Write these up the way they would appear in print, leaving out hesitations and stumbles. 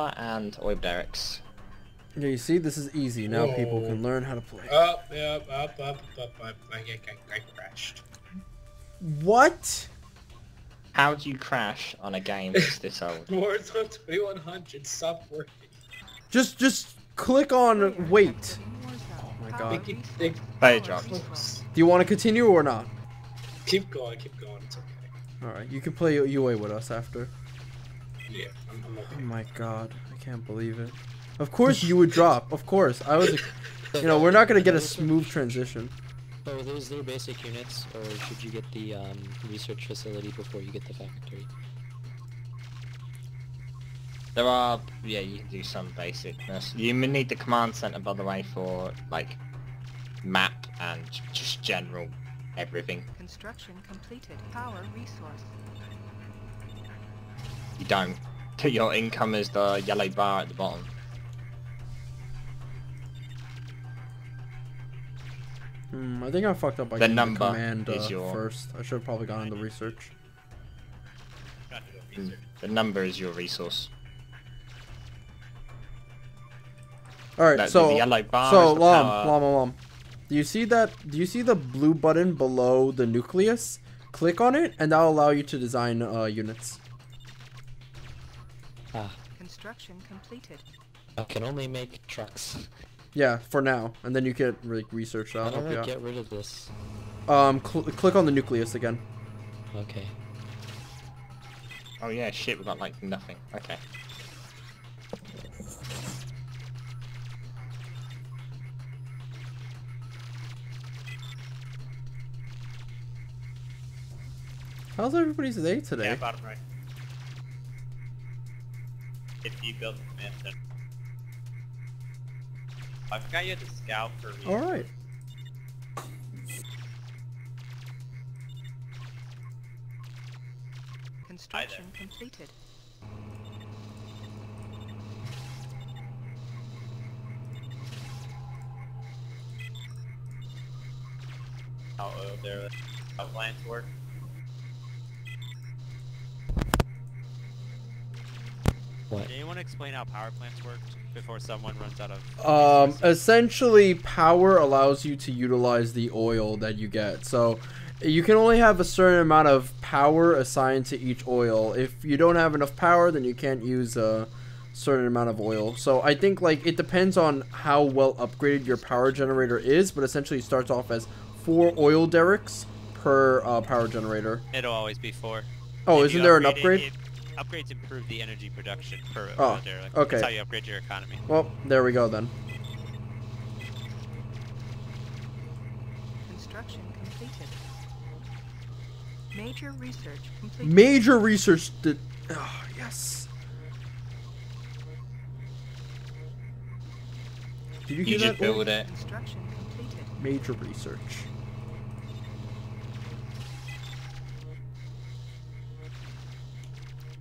And Oib Derek's. Yeah, you see, this is easy. Now people can learn how to play. I crashed. What? How do you crash on a game that's this old? Warzone 2100, stop working. Just click on wait. Oh my god. Do you want to continue or not? Keep going, it's okay. Alright, you can play UA with us after. Yeah, I'm okay. Oh my god, I can't believe it. Of course you would drop, of course. I was, you know, we're not gonna get a smooth transition. Are those their basic units, or should you get the research facility before you get the factory? There are, yeah, you can do some basicness. You need the command center, by the way, for, like, map and just general everything. Construction completed. Power resource. You don't. Your income is the yellow bar at the bottom. I think I fucked up by getting the command first. I should have probably gone into research. The number is your resource. Alright, no, so the yellow bar is the power. Do you see that? Do you see the blue button below the nucleus? Click on it, and that'll allow you to design units. Construction completed. I can only make trucks. Yeah, for now, and then you can research that. How do I get rid of this? Click on the nucleus again. Okay. Oh yeah, shit, we got like nothing. Okay. How's everybody's day today? Yeah, bottom right. If you build a command center. I forgot you had to scout for me. Alright. Construction completed. Oh, there. Outlines work. What? Can anyone explain how power plants work before someone runs out of... essentially, power allows you to utilize the oil that you get. So, you can only have a certain amount of power assigned to each oil. If you don't have enough power, then you can't use a certain amount of oil. So, I think, like, it depends on how well upgraded your power generator is, but essentially it starts off as 4 oil derricks per power generator. It'll always be 4. Oh, if isn't there an upgrade? Upgrades improve the energy production per derrick. Okay. That's how you upgrade your economy. Well, there we go then. Construction completed. Major research completed. Major research did. Oh, yes. Did you hear that? Build it. Construction completed. Major research.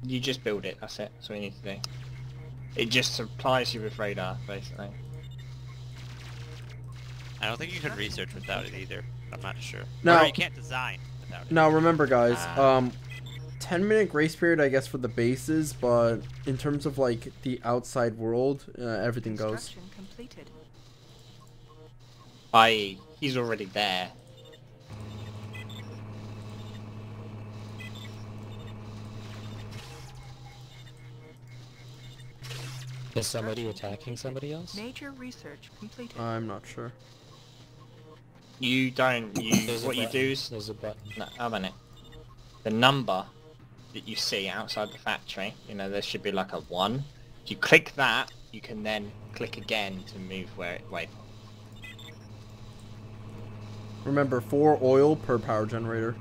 You just build it, that's it, that's what you need to do. It just supplies you with radar, basically. I don't think you could research without it either. I'm not sure. No, you can't design without it. Now remember guys, 10-minute grace period I guess for the bases, but in terms of like the outside world, everything goes. Completed. I.e., he's already there. Is somebody attacking somebody else? Major research completed. I'm not sure. You don't use what you do is there's a button. No, I'm in it. The number that you see outside the factory, you know, there should be like a 1. If you click that, you can then click again to move where it wait. Remember 4 oil per power generator.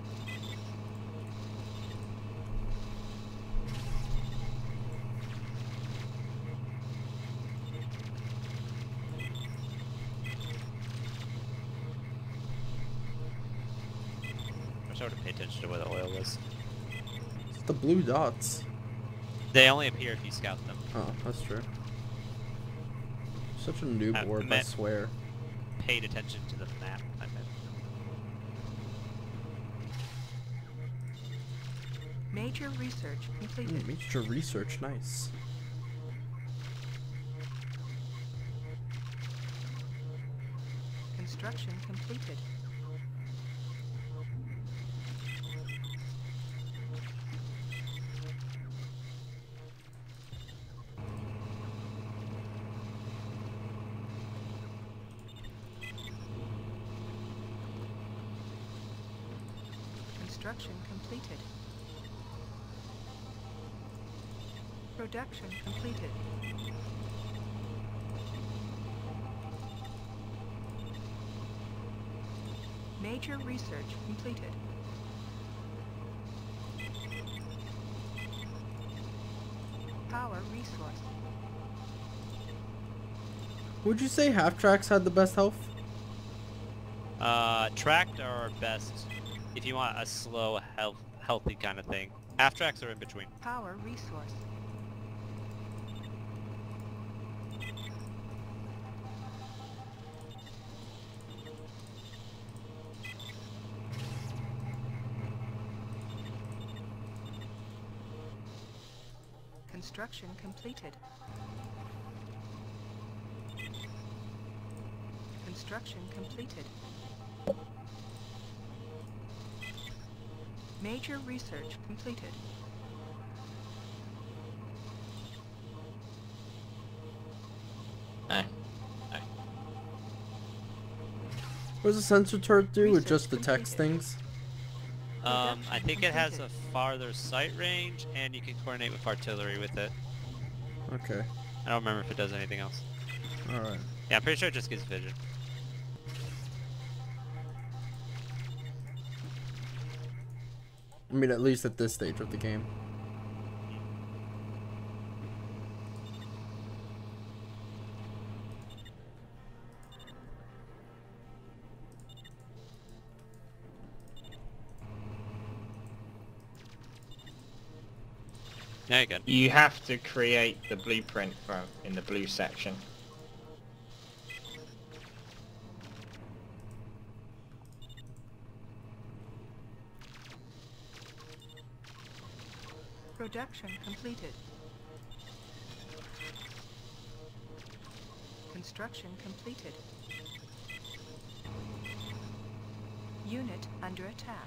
I would have paid attention to where the oil was. It's the blue dots. They only appear if you scout them. Oh, that's true. Such a noob warp, I swear. Paid attention to the map, I meant. Major research completed. Major research, nice. Construction completed. Construction completed. Production completed. Major research completed. Power resource. Would you say half tracks had the best health? Tracked are best. If you want a slow, healthy kind of thing, half tracks are in between. Power resource. Construction completed. Construction completed. Major research completed. Aye. What does the sensor turret do? It just detects things? I think it has a farther sight range, and you can coordinate with artillery with it. Okay. I don't remember if it does anything else. Alright. Yeah, I'm pretty sure it just gives vision. I mean, at least at this stage of the game. There you go. You have to create the blueprint from in the blue section. Production completed. Construction completed. Unit under attack.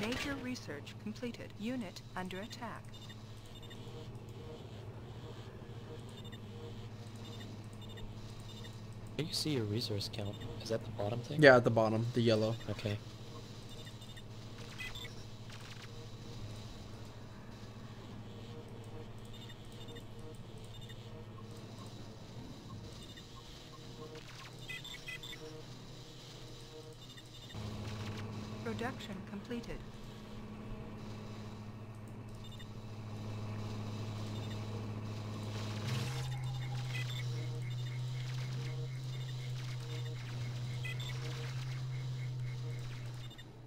Major research completed. Unit under attack. You see your resource count. Is that the bottom thing? Yeah, at the bottom, the yellow. Okay. Production completed.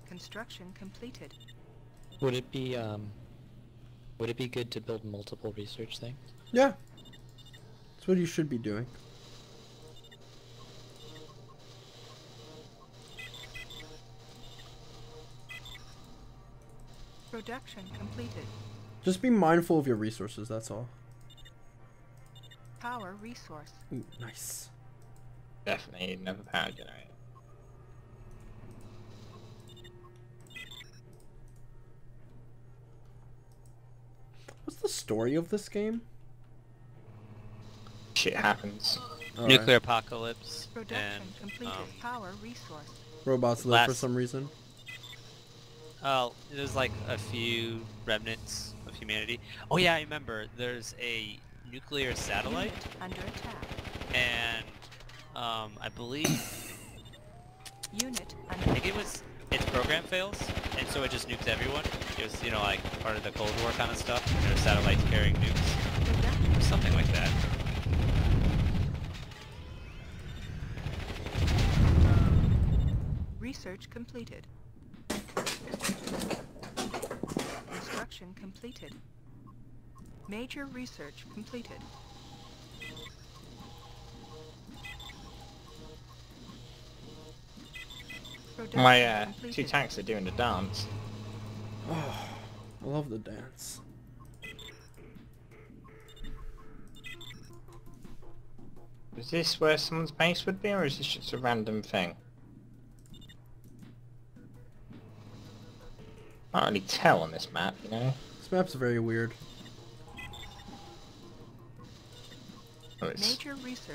Construction completed. Would it be good to build multiple research things? Yeah. That's what you should be doing. Production completed. Just be mindful of your resources, that's all. Power resource. Ooh, nice. Definitely another power generator. What's the story of this game? Shit happens. All Nuclear right. Apocalypse. Production completed. Power resource. Robots live for some reason. Oh, there's like a few remnants of humanity. Oh yeah, I remember. There's a nuclear satellite under attack. And I believe I think it was its program fails, and so it just nukes everyone. It was, you know, like part of the Cold War kind of stuff. There were satellites carrying nukes, or something like that. Research completed. Construction completed. Major research completed. My two tanks are doing the dance. Oh, I love the dance. Is this where someone's base would be, or is this just a random thing? I can't really tell on this map, you know? This map's very weird. Oh, it's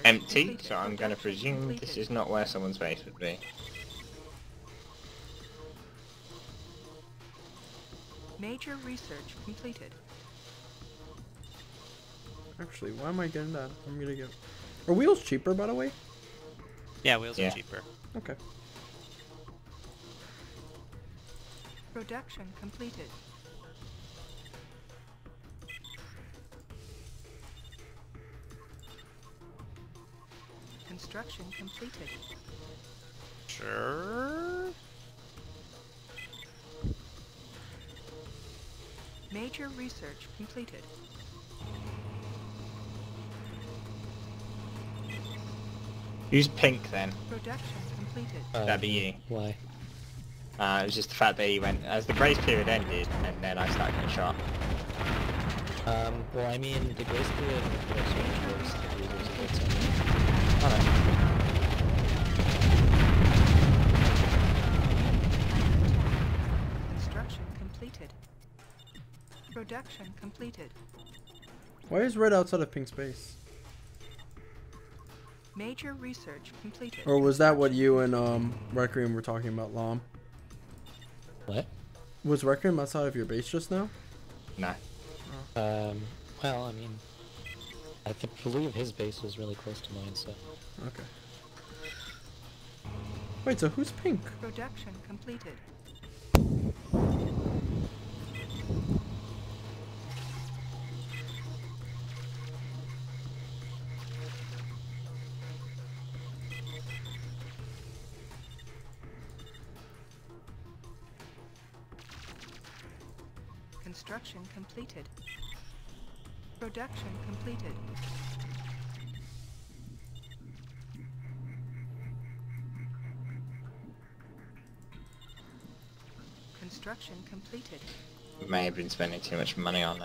empty, so I'm going to presume this is not where someone's base would be. Major research completed. Actually, why am I getting that? I'm going to get... Are wheels cheaper, by the way? Yeah, wheels are cheaper. Okay. Production completed. Construction completed. Sure. Major research completed. Use pink then. Production completed. That'd be you. Why? It was just the fact that he went, as the grace period ended, and then I started getting shot. Well, I mean, the grace period was Construction completed. Production completed. Why is red outside of pink space? Major research completed. Or was that what you and Requiem were talking about, Lom? What? Was Requiem outside of your base just now? Nah. Oh. Well, I mean, I believe his base was really close to mine, so. Okay. Wait, so who's pink? Production completed. Construction completed. Production completed. Construction completed. We may have been spending too much money on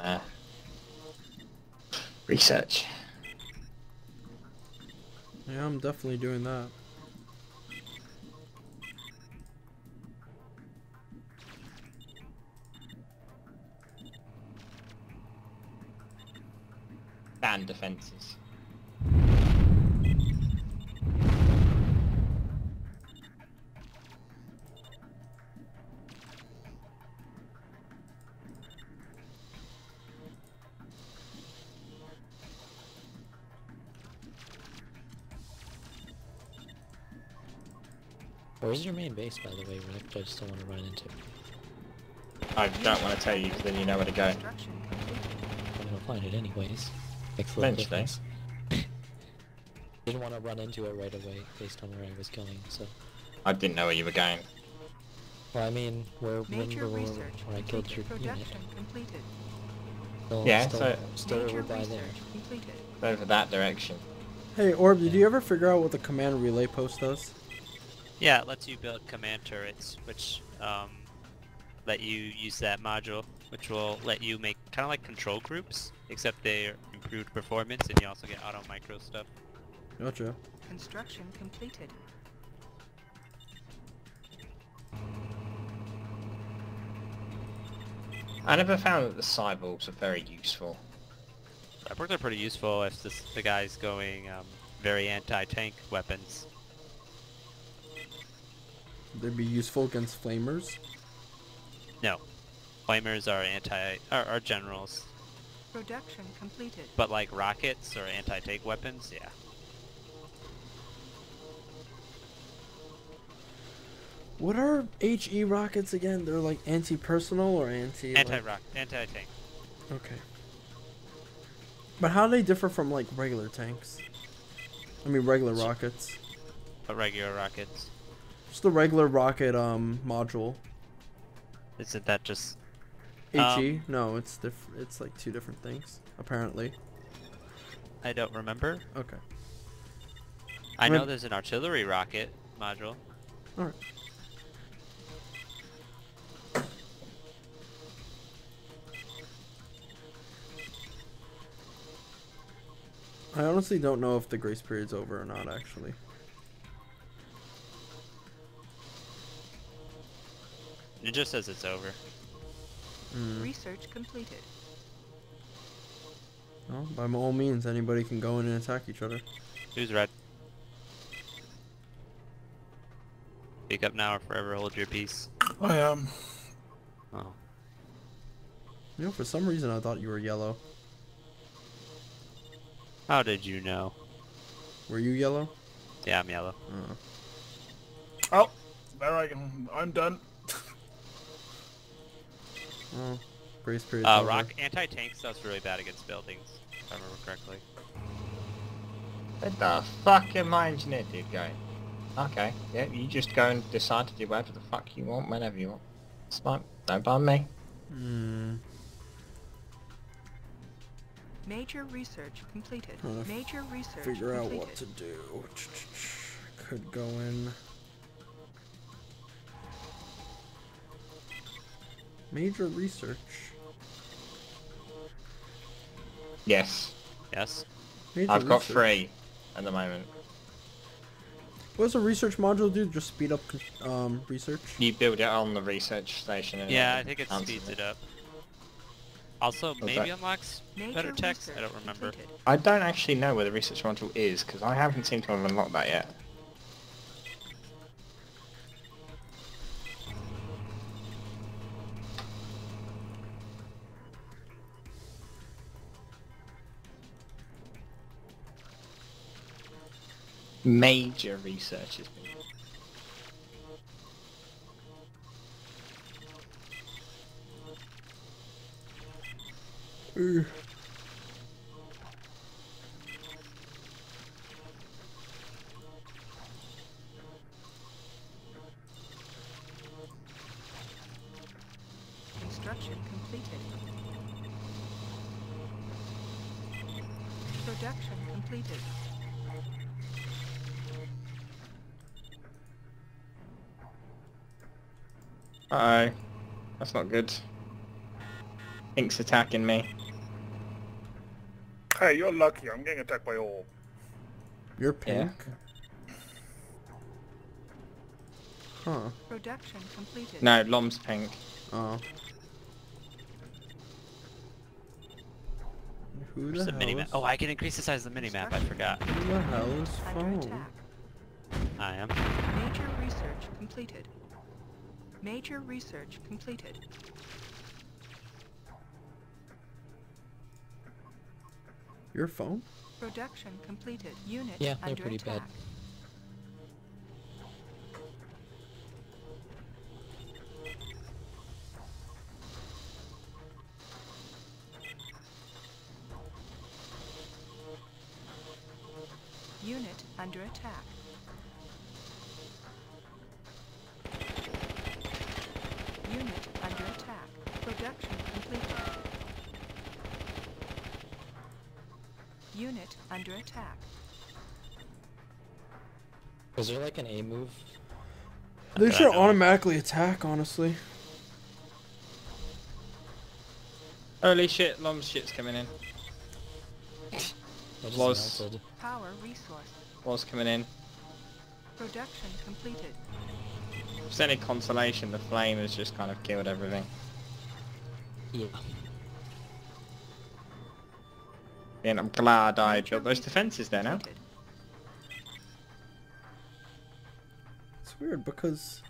research. Yeah, I'm definitely doing that. And defenses. Where's your main base, by the way, Rick? I just don't want to run into it. I don't want to tell you because then you know where to go. I'm gonna find it anyways. Eventually. Didn't want to run into it right away based on where I was going, so. I didn't know where you were going. Well, I mean, where I killed your unit. Still, yeah, still over by there. Over that direction. Hey, Orb, did you ever figure out what the command relay post does? Yeah, it lets you build command turrets, which let you use that module, which will let you make kind of like control groups, except they are improved performance, and you also get auto micro stuff. Gotcha. Construction completed. I never found that the cyborgs are very useful. Cyborgs are pretty useful if the guy's going very anti-tank weapons. They'd be useful against flamers? No. Flamers are are generals. Production completed. But like rockets or anti-tank weapons, yeah. What are HE rockets again? They're like anti-personal or anti-tank. Okay. But how do they differ from like regular tanks? I mean regular rockets. Regular rockets. Just the regular rocket module. Isn't that just? HE? No, it's like two different things, apparently. I don't remember. Okay. I know there's an artillery rocket module. Alright. I honestly don't know if the grace period's over or not, actually. It just says it's over. Mm. Research completed. Well, by all means, anybody can go in and attack each other. Who's red? Pick up now or forever hold your peace. I am. Oh. You know, for some reason I thought you were yellow. How did you know? Were you yellow? Yeah, I'm yellow. Oh, there I can. I'm done. Oh, grace period. Rock anti-tank stuff's really bad against buildings, if I remember correctly. What the fuck am I, engineer dude, going? Okay, yeah, you just go and decide to do whatever the fuck you want, whenever you want. It's fine. Don't bother me. Hmm. Major research completed. Major research figure completed. Out what to do. Could go in. Major research. Yes. Yes. Major I've got research. 3 at the moment. What does a research module do? Just speed up research? You build it on the research station. And yeah, I think it speeds it up. Also, okay. Maybe unlocks better text? I don't remember. I don't actually know where the research module is, because I haven't seemed to have unlocked that yet. Major research has been done. Construction completed. Production completed. Uh-oh. That's not good. Ink's attacking me. Hey, you're lucky. I'm getting attacked by orb. You're pink? Yeah. Huh. Production completed. No, Lom's pink. Oh. Who the hell is... Oh, I can increase the size of the minimap. I forgot. Who the hell is phone? I am. Major research completed. Major research completed. Your phone? Production completed. Unit yeah, they're under pretty attack. Bad. Unit under attack. Unit under attack. Production completed. Unit under attack. Is there like an A move? They should automatically attack, honestly. Holy shit, Lom's shit's coming in. Power resource. Was coming in. Production completed. If there's any consolation, the flame has just kind of killed everything. Yeah. And I'm glad I built those defenses there now. It's weird because...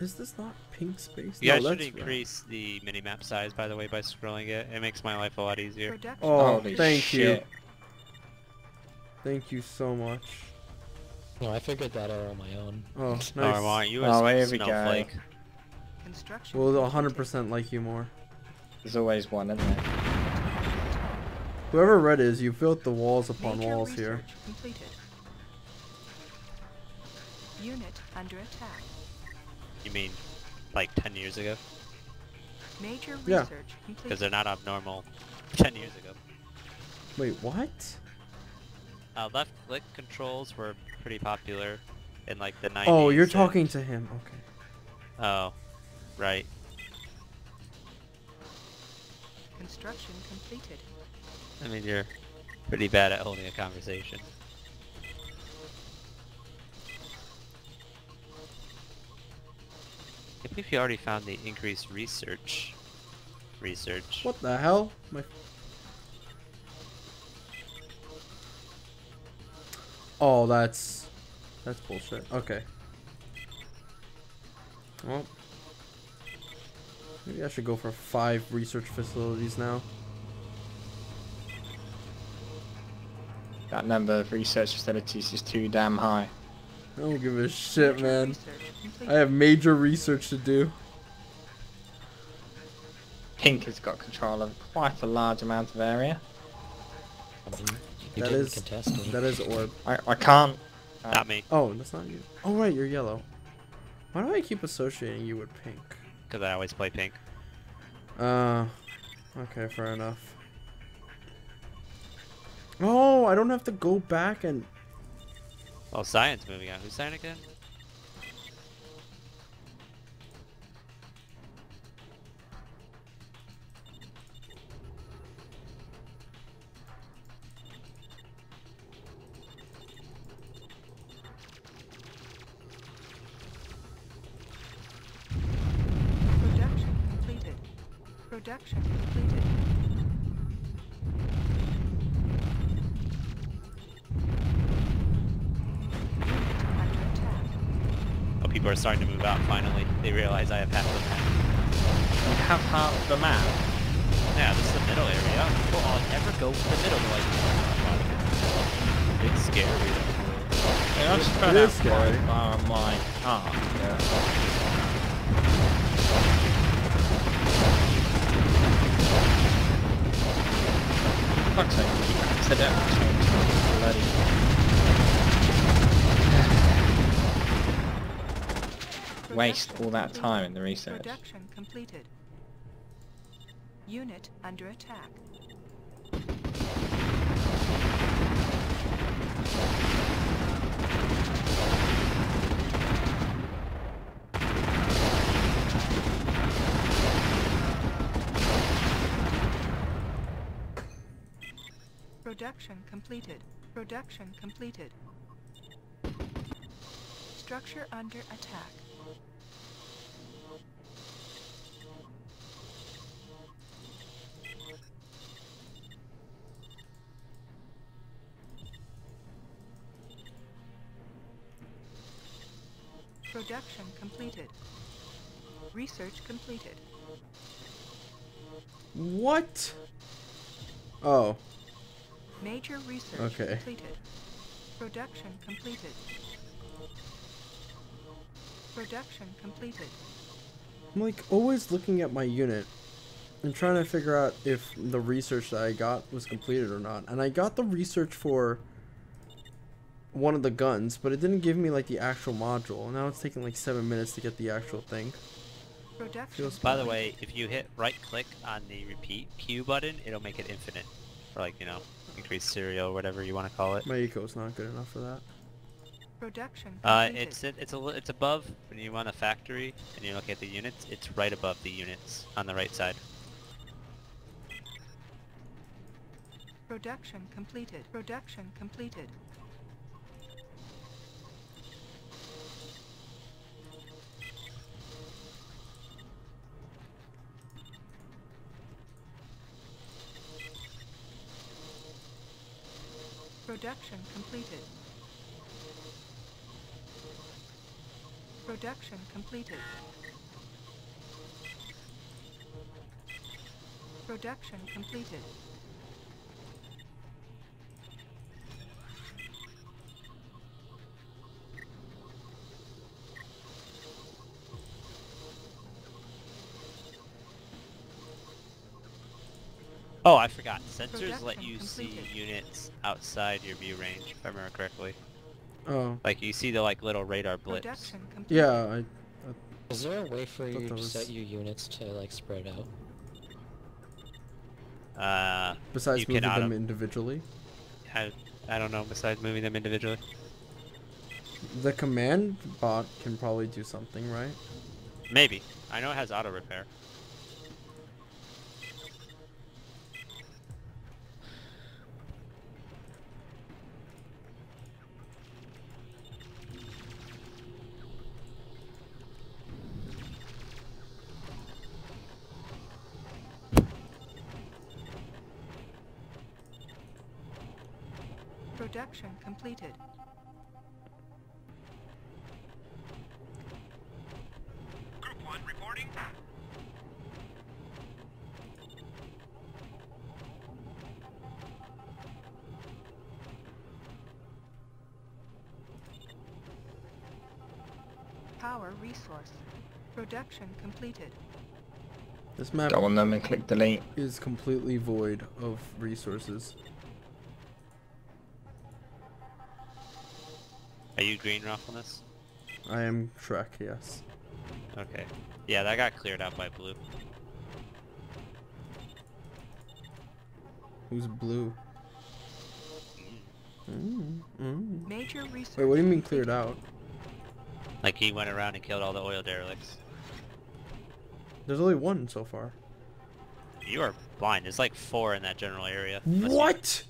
Is this not pink space? Yeah, no, I should increase the minimap size, by the way, by scrolling it. It makes my life a lot easier. Oh, Holy shit. Thank you. Thank you so much. No, I figured that out on my own. Oh, nice. Oh, you here we go. Well, 100% like you more. There's always one, isn't there? Whoever red is, you built the walls upon walls here. Completed. Unit under attack. You mean, like 10 years ago? Major research completed. Because they're not abnormal 10 years ago. Wait, what? Left click controls were pretty popular in like the 90s. Oh, you're talking to him, okay. Oh, right. Construction completed. I mean, you're pretty bad at holding a conversation. I believe you already found the increased research. What the hell? My... Oh, that's bullshit. Okay. Well, maybe I should go for 5 research facilities now. That number of research facilities is too damn high. I don't give a shit, man. I have major research to do. Pink has got control of quite a large amount of area. You that is orb. I can't. Not me. Oh, that's not you. Oh right, you're yellow. Why do I keep associating you with pink? Because I always play pink. Okay, fair enough. Oh, I don't have to go back and... Well, Cyan's moving out. Who's Cyan again? Production completed. Production completed. People are starting to move out finally. They realize I have half the map. You have half the map? Yeah, this is the middle area. Well, I'll never go to the middle like it's scary. Yeah, I just found out scary. My car. Yeah. Fuck's sake, keep accidentally changing. Waste all that time in the research. Production completed. Unit under attack. Production completed. Production completed. Structure under attack. Production completed. Research completed. What? Oh. Major research completed. Production completed. Production completed. I'm like always looking at my unit and trying to figure out if the research that I got was completed or not. And I got the research for one of the guns, but it didn't give me like the actual module. Now it's taking like 7 minutes to get the actual thing. By the way, if you hit right click on the repeat Q button, it'll make it infinite. Or like, you know, increase serial, whatever you want to call it. My eco's not good enough for that. Production. It's above when you want a factory and you look at the units, it's right above the units on the right side. Production completed. Production completed. Production completed. Production completed. Production completed. Oh, I forgot. Sensors let you see units outside your view range, if I remember correctly. Oh. Like, you see the, like, little radar blips. Yeah, Is there a way for you to set your units to, like, spread out? Besides moving them individually? I don't know, besides moving them individually. The command bot can probably do something, right? Maybe. I know it has auto repair. Production completed. Group 1 reporting. Power resource. Production completed. This map Double them and click the link. Is completely void of resources. Are you green, Ralph, on this? I am Shrek, yes. Okay. Yeah, that got cleared out by blue. Who's blue? Major research. Wait, what do you mean cleared out? Like he went around and killed all the oil derelicts. There's only one so far. You are blind. There's like 4 in that general area. Unless what?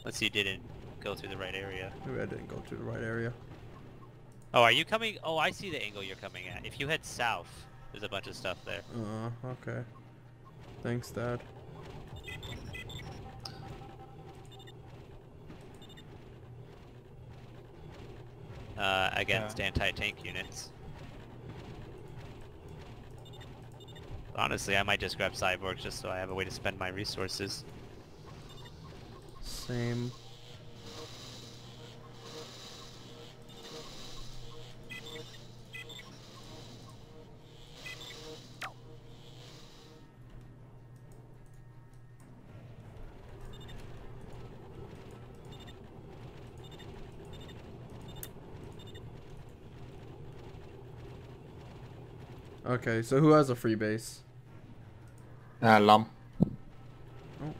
Unless you didn't go through the right area. Maybe I didn't go through the right area. Oh, are you coming? Oh, I see the angle you're coming at. If you head south, there's a bunch of stuff there. Okay. Thanks, Dad. Against anti-tank units. Honestly, I might just grab cyborgs just so I have a way to spend my resources. Same. Okay, so who has a free base? Lum. Oh.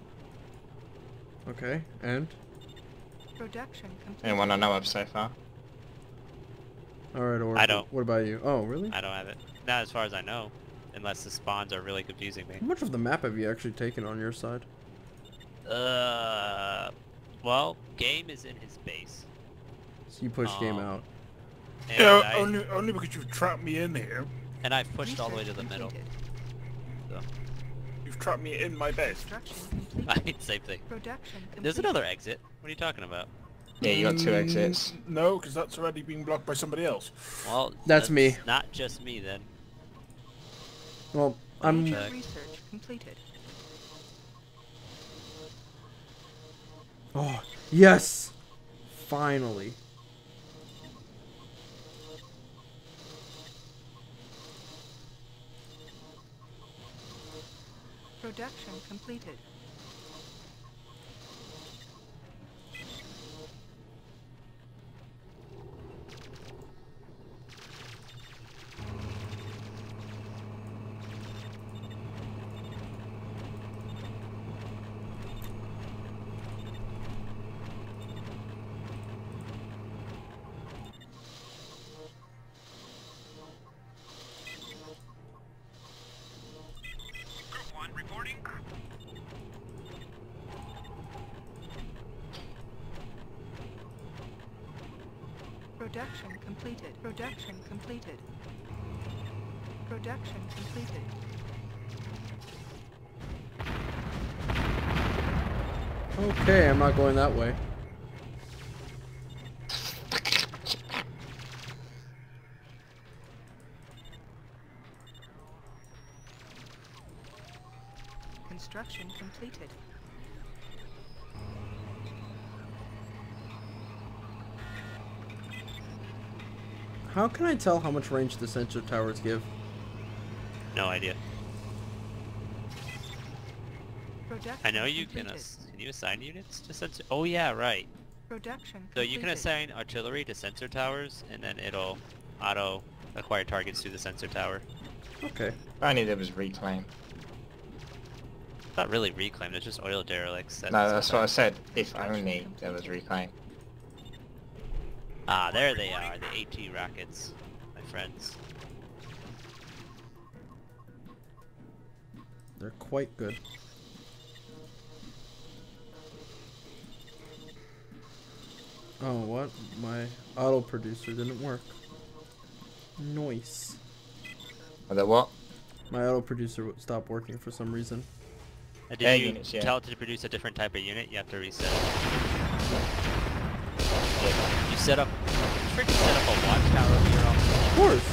Okay, and? Production complete. Anyone I know of so far? Alright, or I don't. What about you? Oh, really? I don't have it. Not as far as I know. Unless the spawns are really confusing me. How much of the map have you actually taken on your side? Well, Game is in his base. So you pushed Game out. Yeah, only because you've trapped me in here. And I've pushed all the way to the middle. So. You've trapped me in my base. I mean, same thing. There's another exit. What are you talking about? Yeah, you got 2 exits. No, because that's already been blocked by somebody else. Well, that's me. Not just me then. Well, I'm. Research completed. Oh yes! Finally. Production completed. Production completed. Production completed. Production completed. Okay, I'm not going that way. Construction completed. How can I tell how much range the sensor towers give? No idea. I know you can. Can you assign units to sensor? Oh yeah, right. Production. So you can assign artillery to sensor towers, and then it'll auto acquire targets through the sensor tower. Okay. I knew there was reclaim. Not really reclaim. There's just oil derelicts. No, that's what I said. If only there was reclaim. Ah, there they are, the AT rockets, my friends. They're quite good. Oh, what? My auto producer didn't work. Nice. That what? My auto producer stopped working for some reason. Did you tell it to produce a different type of unit? You have to reset. Look, you set up. You freaking set up a watchtower here on the of course.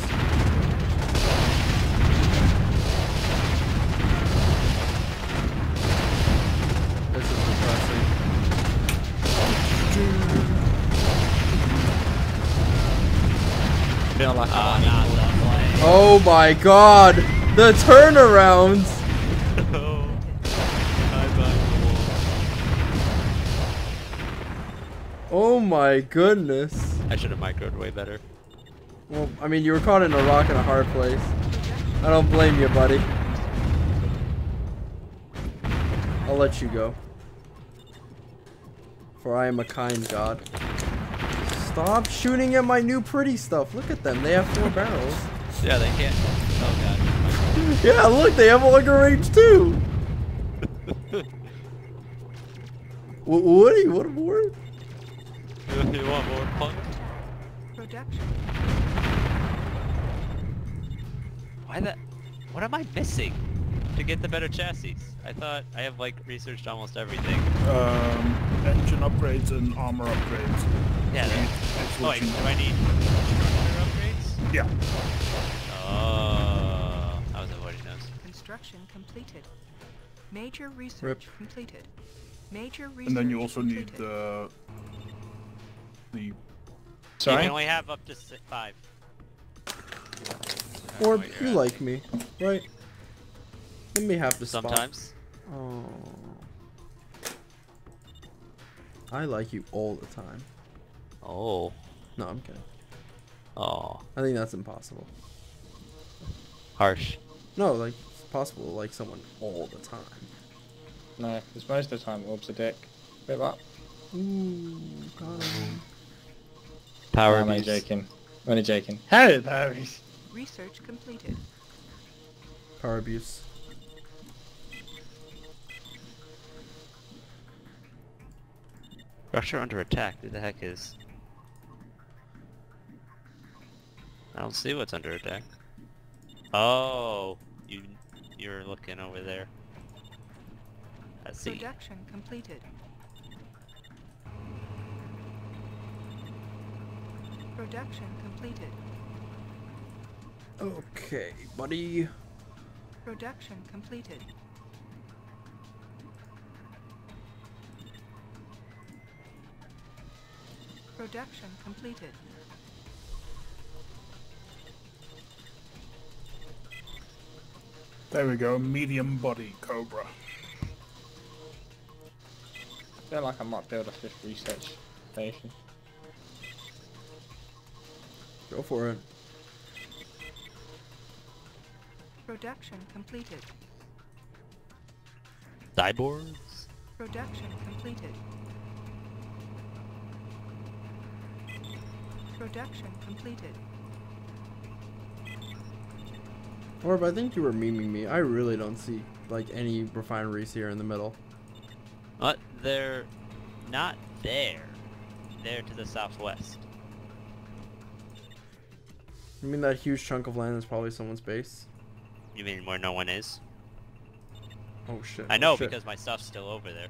This is depressing. Oh my god! The turnarounds! Oh my goodness. I should have microed way better. Well, I mean, you were caught in a rock in a hard place. I don't blame you, buddy. I'll let you go. For I am a kind god. Stop shooting at my new pretty stuff. Look at them. They have 4 barrels. Yeah, they can't. Oh god. Yeah, look, they have longer range too. Woody, what more? You want more punk? Projection. Why the? What am I missing to get the better chassis? I thought I have like researched almost everything. Engine upgrades and armor upgrades. Yeah. Oh wait, do I need structure upgrades? Yeah. Oh, I was avoiding those. Construction completed. Major research completed. Major research. And then you also need the. Sorry? You can only have up to 5. Or you like me, right? Let me have the spot. Sometimes. Oh. I like you all the time. Oh. No, I'm kidding. Oh. I think that's impossible. Harsh. No, like, it's possible to like someone all the time. No, because most of the time Orb's a dick. Bit up. Ooh, god. Power I'm only joking. I'm only joking. Hey, power abuse. Research completed. Power abuse. Russia under attack. Who the heck is? I don't see what's under attack. Oh, you're looking over there. I see. Production completed. Production completed. Okay, buddy. Production completed. Production completed. There we go, medium body Cobra. I feel like I might build a 5th research station. Go for it. Production completed. Cyborgs? Production completed. Production completed. Orb, I think you were memeing me. I really don't see, like, any refineries here in the middle. But they're not there. They're to the southwest. You mean that huge chunk of land is probably someone's base? You mean where no one is? Oh shit. I know because my stuff's still over there.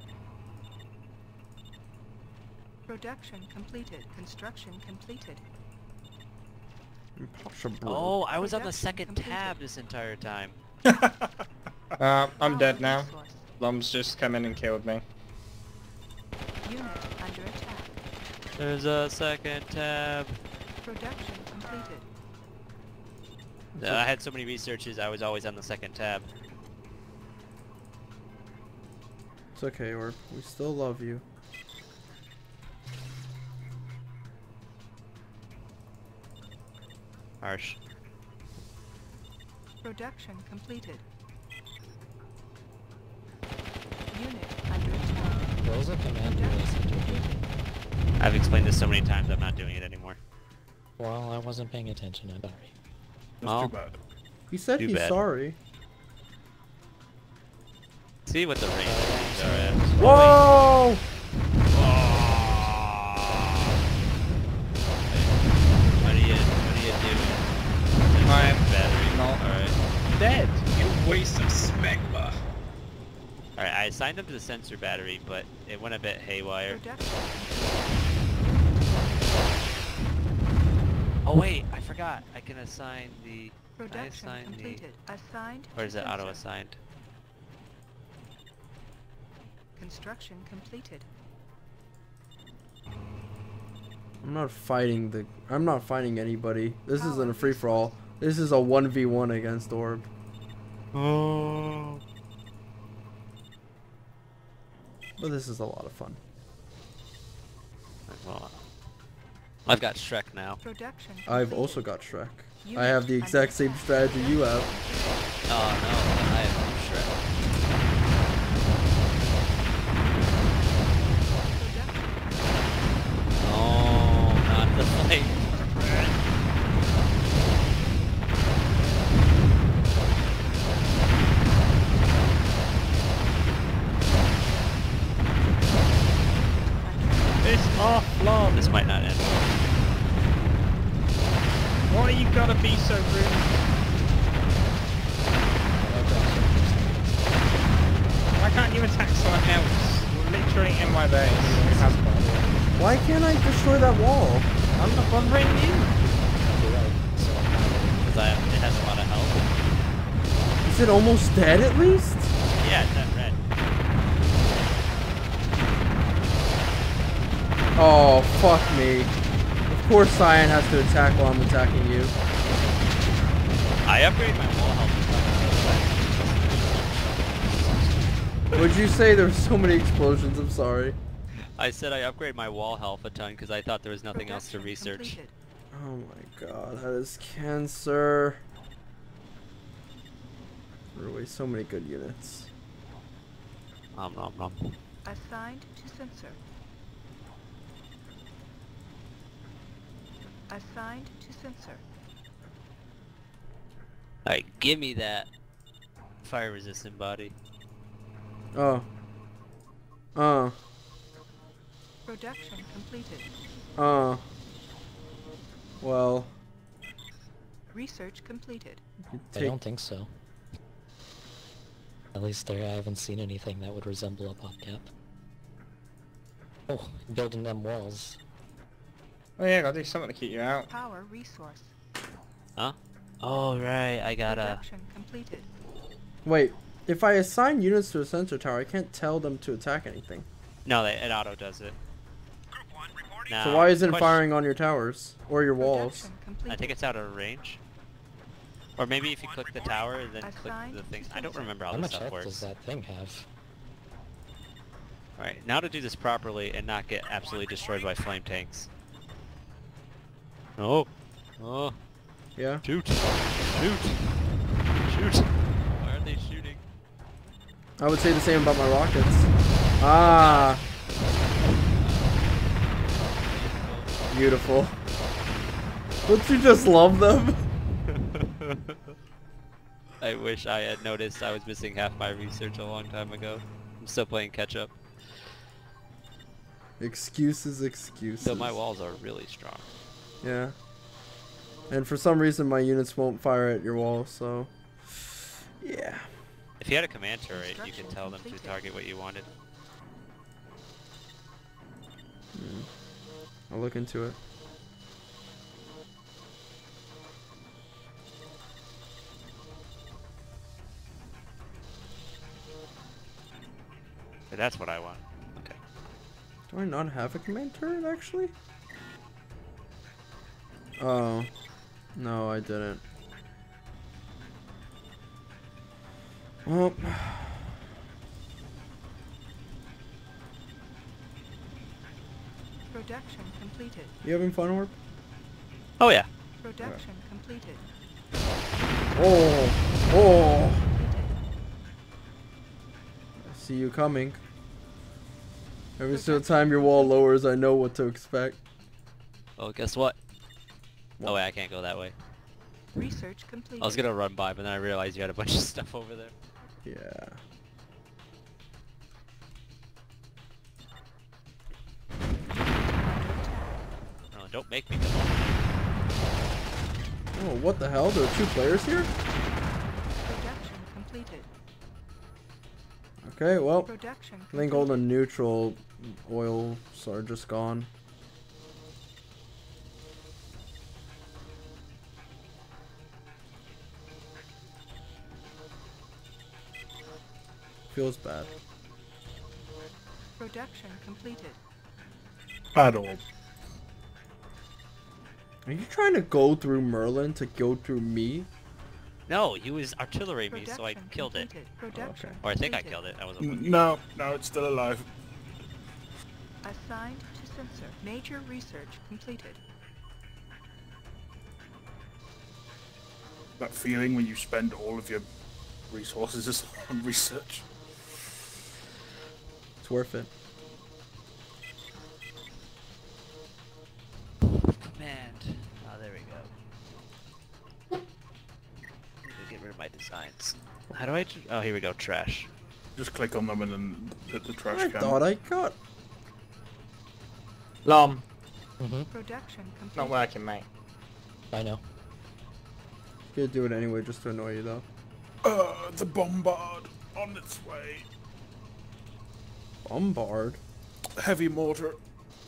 Production completed. Construction completed. Impossible. Oh, I was on the 2nd tab this entire time. I'm dead now. Lum's just come in and killed me. Unit under attack. There's a 2nd tab. Production completed. I had so many researches, I was always on the 2nd tab. It's okay, Orb. We still love you. Harsh. Production completed. Unit under attack. Those are commanders. I've explained this so many times, I'm not doing it anymore. Well, I wasn't paying attention, I'm sorry. That's too bad. He said he's sorry. See what the range are at. Whoa! What do you do? I'm battery. Alright. Dead! You waste of smegma. Alright, I signed up to the sensor battery, but it went a bit haywire. Oh wait, I forgot. I can assign the... Assigned. Or is it auto-assigned? Construction completed. I'm not fighting anybody. This isn't a free-for-all. This is a 1v1 against Orb. Oh. But this is a lot of fun. I've got Shrek now. I've also got Shrek. I have the exact same strategy you have. Oh no, I have Shrek. Oh, not the fight. It's off long. This might not end. Why you gotta be so rude? Why can't you attack someone else? You're literally in my base. Why can't I destroy that wall? I'm not bothering you. Because it has a lot of health. Is it almost dead at least? Yeah, it's not red. Oh, fuck me. Of course Cyan has to attack while I'm attacking you. I upgrade my wall health a ton. Would you say there were so many explosions? I'm sorry. I said I upgrade my wall health a ton because I thought there was nothing else to research. Completed. Oh my god, that is cancer. Threw away so many good units. Nom nom nom. Assigned to sensor. Assigned to sensor. Alright, give me that fire resistant body. Oh. Oh. Production completed. Oh. Well. Research completed. I don't think so. At least there I haven't seen anything that would resemble a PopCap. Oh, building them walls. Oh yeah, I gotta do something to keep you out. Power resource. Huh? Oh right, I gotta... completed. Wait, if I assign units to a sensor tower, I can't tell them to attack anything. No, it auto does it. Group one, no. So why isn't it firing on your towers? Or your walls? I think it's out of range. Or maybe if you click the tower and then click the thing. I don't remember how this stuff works. How much health does that thing have? Alright, now to do this properly and not get absolutely destroyed by flame tanks. Oh, oh, yeah. Shoot, shoot, shoot. Why are they shooting? I would say the same about my rockets. Ah, beautiful. Don't you just love them? I wish I had noticed I was missing half my research a long time ago. I'm still playing catch up. Excuses, excuses. So my walls are really strong. Yeah, and for some reason my units won't fire at your wall, so yeah. If you had a command turret, you could tell them to target what you wanted. I'll look into it. Hey, that's what I want. Okay. Do I not have a command turret actually? Oh, no, I didn't. Oh. Production completed. You having fun, Orb? Oh yeah. Production completed. Oh, oh. I see you coming. Every single time your wall lowers, I know what to expect. Well, guess what? Oh wait, I can't go that way. Research complete. I was gonna run by, but then I realized you had a bunch of stuff over there. Yeah. Oh, don't make me. Oh, what the hell? There are two players here? Production completed. Okay, well, I think all the neutral oils are just gone. Feels bad. Production completed. Battle. Are you trying to go through Merlin to go through me? No, he was artillery me, so I killed it. Oh, okay. Or I think I killed it. I was no, no, it's still alive. Assigned to sensor. Major research completed. That feeling when you spend all of your resources on research. It's worth it. Signs. How do I? Oh, here we go. Trash. Just click on them and then hit the trash can. I thought I got. Lom. Production complete. Not working, mate. I know. Gonna do it anyway, just to annoy you, though. The bombard on its way. Bombard. Heavy mortar.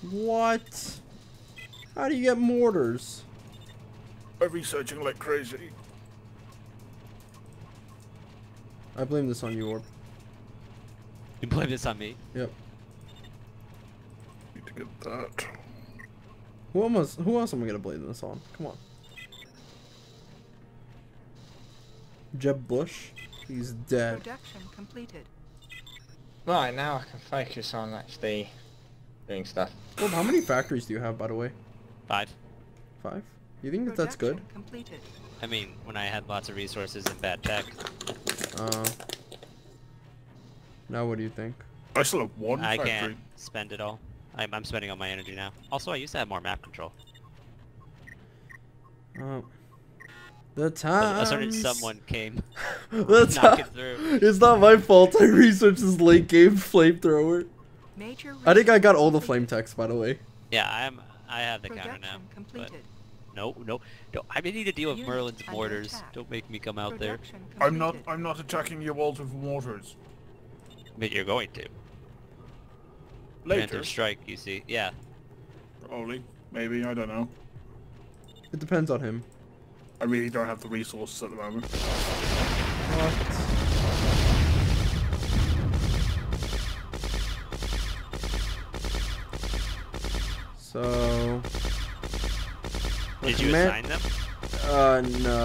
What? How do you get mortars? I'm researching like crazy. I blame this on you, Orb. You blame this on me? Yep. Need to get that. Who else am I gonna blame this on? Come on. Jeb Bush? He's dead. Production completed. Right, now I can focus on actually doing stuff. Orb, how many factories do you have, by the way? 5. 5? You think that that's good? Completed. I mean, when I had lots of resources and bad tech. Now what do you think? I still have one factory. I can't spend it all. I'm spending all my energy now. Also, I used to have more map control. The time. Someone came. The time. It's not my fault. I researched this late game flamethrower. I think I got all the flame techs, by the way. Yeah, I have the counter now. No, I need to deal with Merlin's mortars. Don't make me come out there. I'm not attacking your walls with mortars. But you're going to. Later. Counter strike, you see. Yeah. Probably. Maybe. I don't know. It depends on him. I really don't have the resources at the moment. What? So... Did you assign them? No.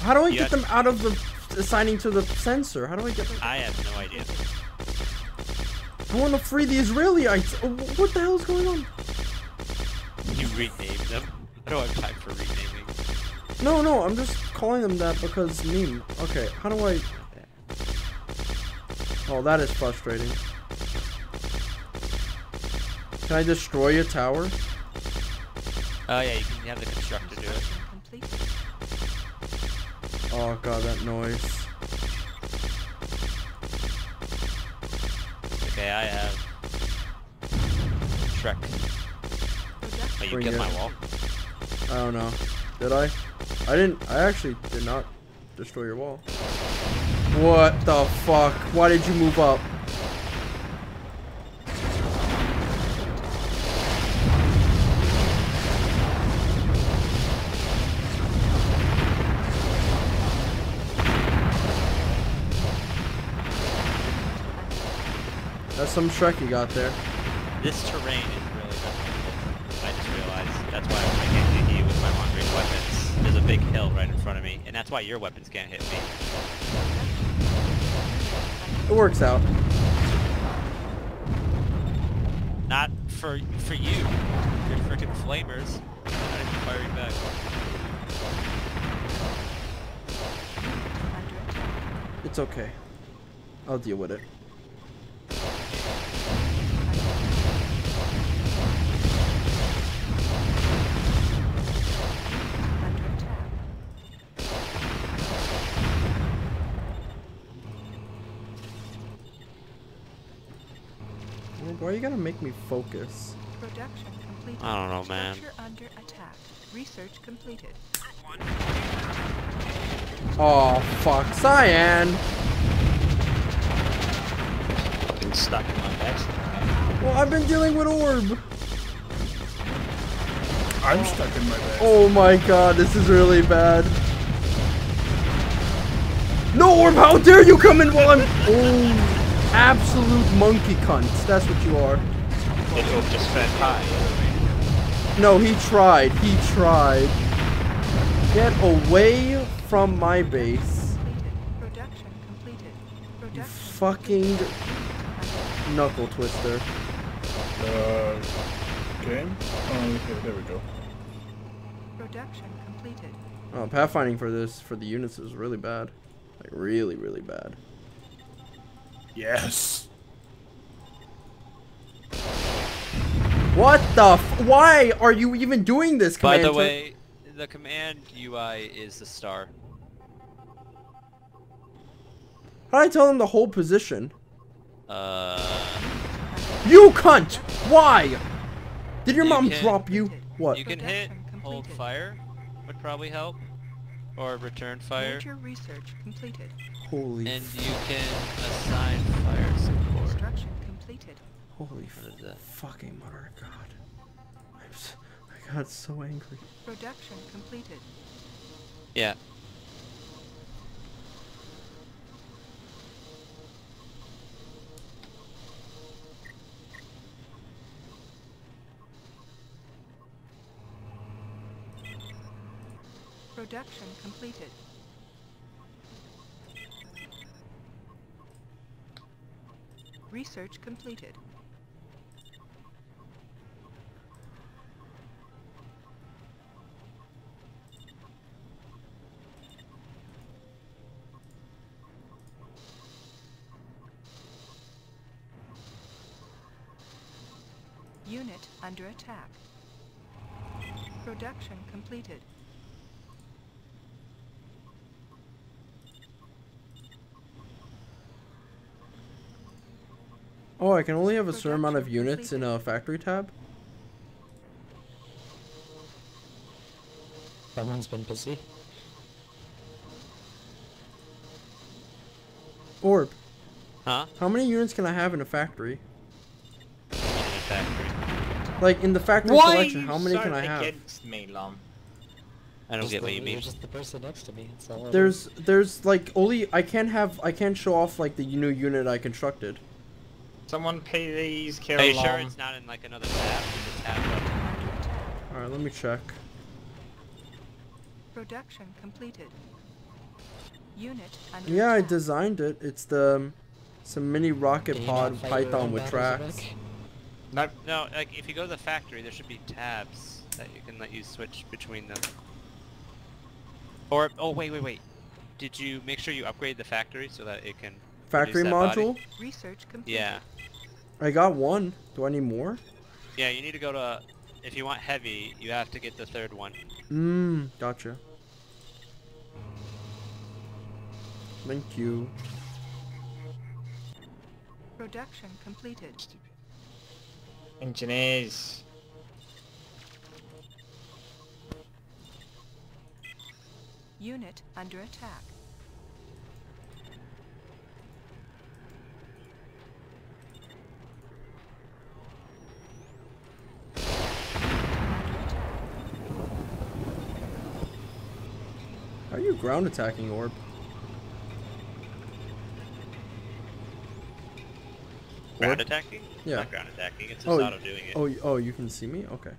How do I get them out of the assigning to the sensor? How do I get them? I have no idea. I want to free the Israelites. What the hell is going on? You rename them? I don't have time for renaming. No, I'm just calling them that because meme. Okay, how do I... Oh, that is frustrating. Can I destroy your tower? Oh yeah, you can have the constructor do it. Oh god, that noise. Okay, I have... Shrek. Oh, you killed my wall? I don't know. Did I? I actually did not destroy your wall. What the fuck? Why did you move up? That's some Shrek you got there. This terrain is really difficult. I just realized that's why I can't hit you with my wandering weapons. There's a big hill right in front of me, and that's why your weapons can't hit me. It works out. Not for you. You're freaking flamers. Not even firing back. It's okay. I'll deal with it. Why are you gonna make me focus? Production completed. I don't know, man. Structure under attack. Research completed. Oh fuck, Cyan! stuck in my base. Well, I've been dealing with orb. I'm stuck in my base. Oh my god, this is really bad. No, orb, how dare you come in while I'm... Oh, absolute monkey cunt. That's what you are. Did orb just fed high? No, he tried. He tried. Get away from my base. You fucking knuckle twister. Game? Oh, okay, there we go. Production completed. Oh, pathfinding for this, for the units is really bad. Like, really, really bad. Yes! What the f- Why are you even doing this, Commander? By the way, the command UI is the star. How did I tell him the whole position? You cunt! Why? Did your mom drop you? What? You can hit, hold fire, would probably help, or return fire. Major research completed. Holy. And you can assign fire support. Construction completed. Holy fucking mother of God! I got so angry. Production completed. Yeah. Production completed. Research completed. Unit under attack. Production completed. Oh, I can only have a certain amount of units in a factory tab? Someone's been busy. Orb. Huh? How many units can I have in a factory? In a factory. Like, in the factory selection, how many can I have? Against me, Lom? I don't get what you mean. You're just the person next to me. There's like, only, I can't show off, like, the new unit I constructed. Someone pay these kill. Are you sure it's not in like another tab? Alright, let me check. Production completed. Unit under attack. I designed it. It's the some mini rocket pod Python with tracks. No, like if you go to the factory there should be tabs that you can let you switch between them. Or wait. Did you make sure you upgrade the factory so that it can Factory module? Research completed. Yeah. I got one. Do I need more? Yeah, you need to go to... If you want heavy, you have to get the third one. Gotcha. Thank you. Production completed. Engineers. Unit under attack. How are you ground attacking orb? Ground attacking? Yeah. Not ground attacking, it's just auto doing it. Oh, you can see me? Okay.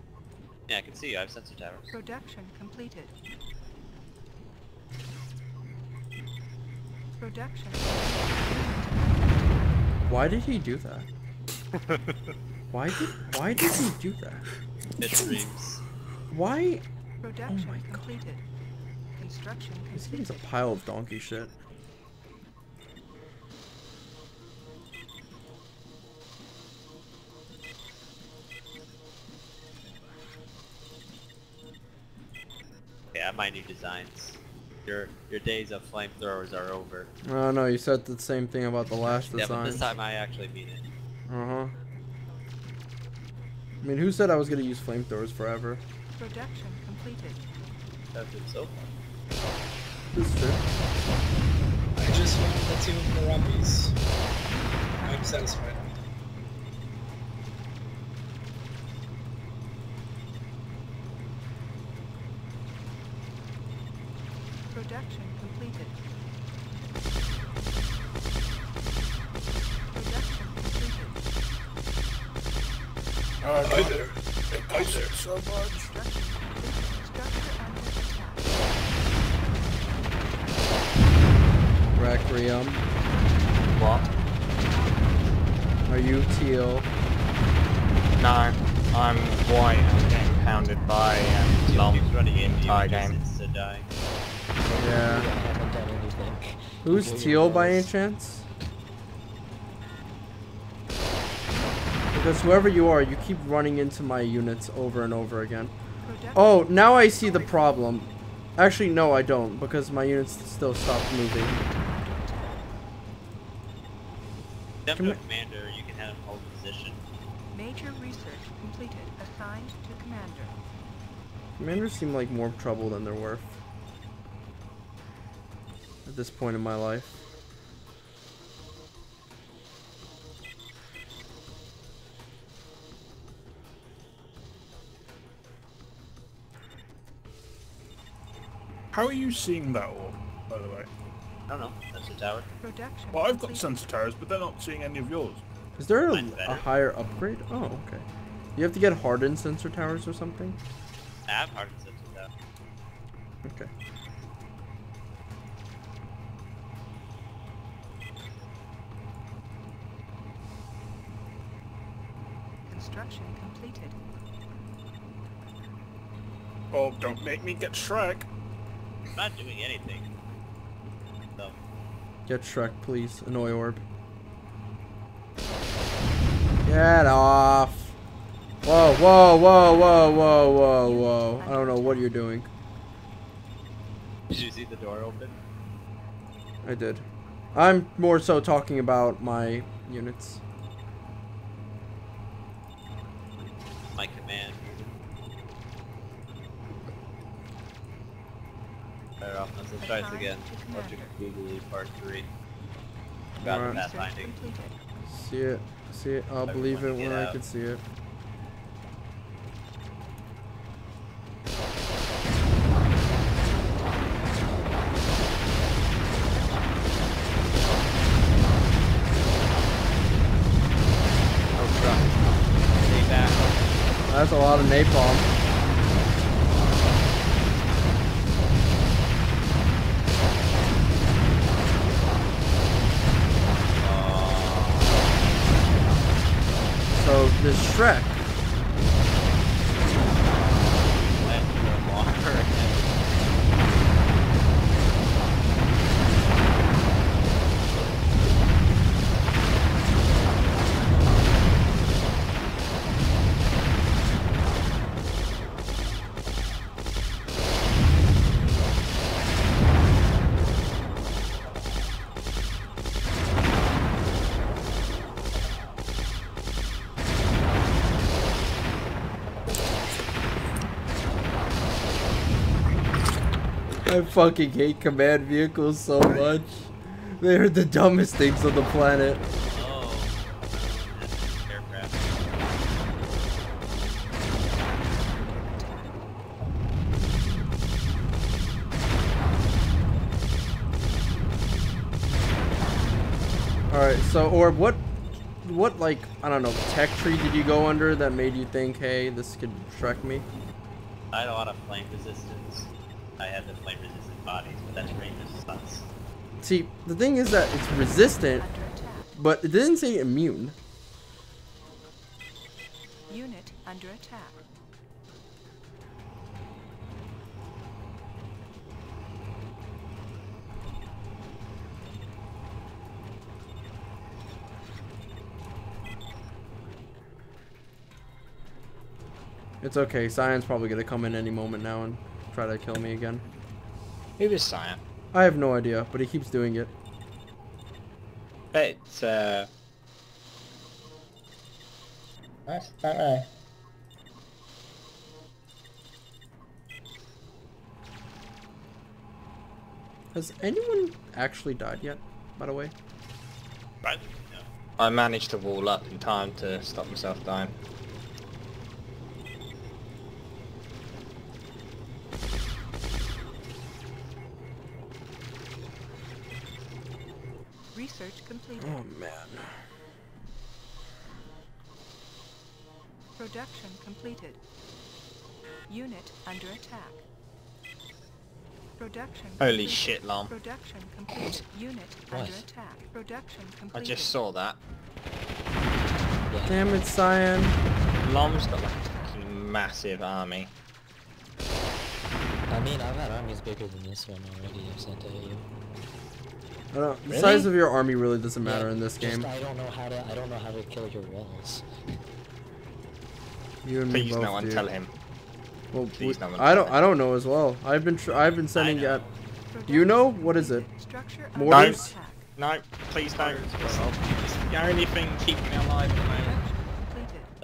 Yeah, I can see you. I have sensor towers. Production completed. Production. Why did he do that? Why did he do that? It's dreams. Why? Production completed. This game's a pile of donkey shit. Yeah, I might need designs. Your days of flamethrowers are over. Oh no, you said the same thing about the last design. Yeah, but this time I actually mean it. I mean, who said I was gonna use flamethrowers forever? Production completed. That's it so far. This is true. I just found the two Marambis. I'm satisfied. Oh, I like it. I like it so much. Requiem. What? Are you teal? No, I'm white. I'm getting pounded by long entire game. Yeah. Who's teal by any chance? Because whoever you are, you keep running into my units over and over again. Oh, now I see the problem. Actually, no, I don't, because my units still stopped moving. Commander, you can have him hold position. Major research completed. Assigned to commander. Commanders seem like more trouble than they're worth at this point in my life. How are you seeing that orb, by the way? I don't know. Sensor tower. Production. Well, I've got sensor towers, but they're not seeing any of yours. Is there a higher upgrade? Oh, okay. You have to get hardened sensor towers or something? I have hardened sensor towers. Okay. Construction completed. Oh, don't make me get Shrek. I'm not doing anything. No. Get Shrek, please. Annoy orb. Get off. Whoa, whoa, whoa, whoa, whoa, whoa, whoa. I don't know what you're doing. Did you see the door open? I did. I'm more so talking about my units. My command. Better off unless it tries again. Project Googly Part 3. About the pathfinding. See it. See it. I'll believe it when I can see it. Oh, crap. Stay back. That's a lot of napalm. This Shrek. I fucking hate command vehicles so much. They're the dumbest things on the planet. Oh, aircraft. Alright, so Orb, what like, I don't know, tech tree did you go under that made you think, hey, this could Shrek me? I had a lot of flame resistance. I had the flame resistant bodies, but that's rangeless spots. See, the thing is that it's resistant, but it didn't say immune. Unit under attack. It's okay, Cyan's probably gonna come in any moment now and try to kill me again. Who is Cyan? I have no idea, but he keeps doing it. It's that's that way. Has anyone actually died yet, by the way? Right. No. I managed to wall up in time to stop myself dying. Research completed. Oh man. Production completed. Unit under attack. Production completed. Holy shit, Lom. Production completed. Unit under attack. Production completed. I just saw that. Yeah. Damn it, Cyan. Lom's got like a fucking massive army. I mean, I've had armies bigger than this one already, if so I tell you. I don't, the size of your army really doesn't matter in this game. I don't know how to kill your walls. You and me both, no one dude. Tell him. Well, please, no one I don't know as well. I've been sending out. Do you know what is it? Mortars? No, please don't. It's the only thing keeping me alive at the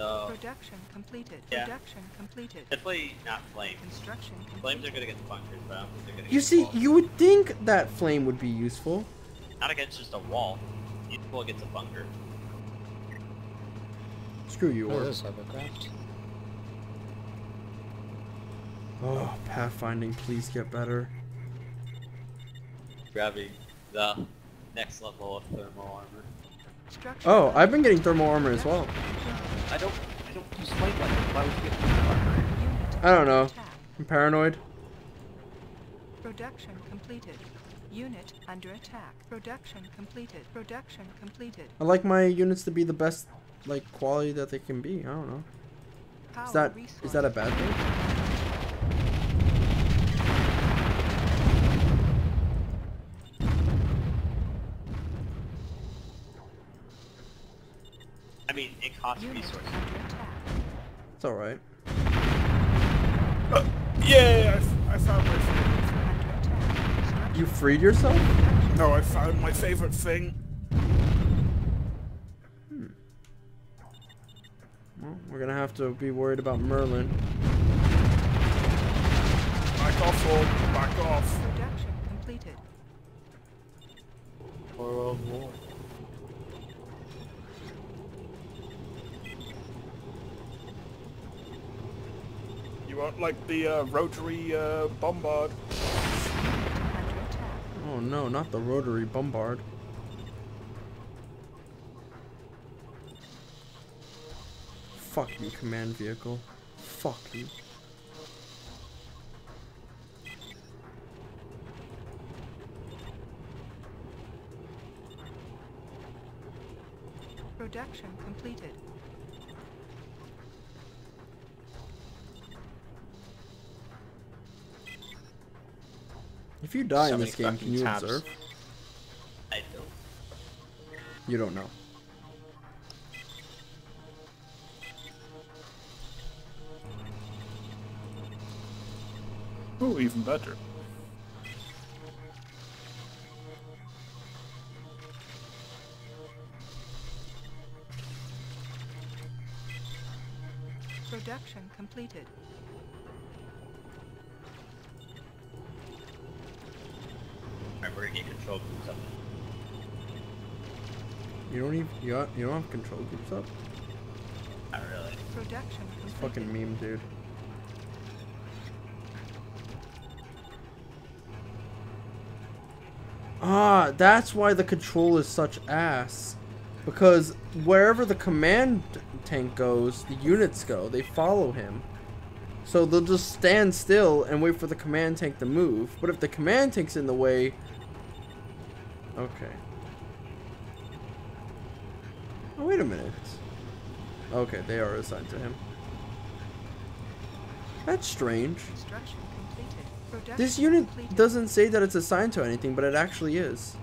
moment. Production completed. Yeah. Production completed. Definitely not flame. Construction. Flames are good against bunkers, bro. You see, you would think that flame would be useful. Not against just a wall. Useful against a bunker. Screw you, or hovercraft. Oh, pathfinding, please get better. Grabbing the next level of thermal armor. Oh, I've been getting thermal armor as well. I don't do slight like that. Why would you get thermal armor? I don't know. I'm paranoid. Production completed. Unit under attack. Production completed. Production completed. I like my units to be the best like quality that they can be. I don't know. Is that a bad thing? I mean, it costs resources. It's alright. Yeah, I found my favorite thing. You freed yourself? No, I found my favorite thing. Hmm. Well, we're gonna have to be worried about Merlin. Back off, Lord. Back off. Production completed. World War. You want like the rotary bombard? Oh no, not the rotary bombard. Fuck you, command vehicle. Fuck you. Production completed. If you die in this game, can you observe? I don't. You don't know. Ooh, even better. Production completed. We're gonna get control groups up. You don't have control groups up? Not really. Production. It's a fucking meme, dude. Ah, that's why the control is such ass. Because wherever the command tank goes, the units go. They follow him. So they'll just stand still and wait for the command tank to move. But if the command tank's in the way... Okay. Oh, wait a minute. Okay, they are assigned to him. That's strange. This unit doesn't say that it's assigned to anything, but it actually is.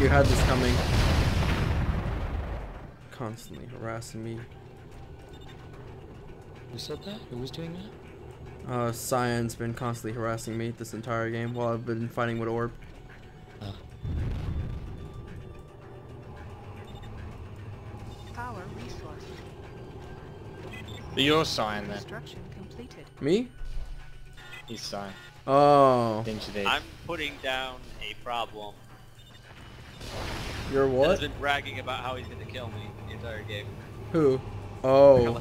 You had this coming. Constantly harassing me. Who said that? Who was doing that? Cyan's been constantly harassing me this entire game while I've been fighting with Orb. Power resources. You're sighing then. Me? He's sighing. Oh. I'm putting down a problem. You're what? He's been bragging about how he's gonna kill me the entire game. Who? Oh.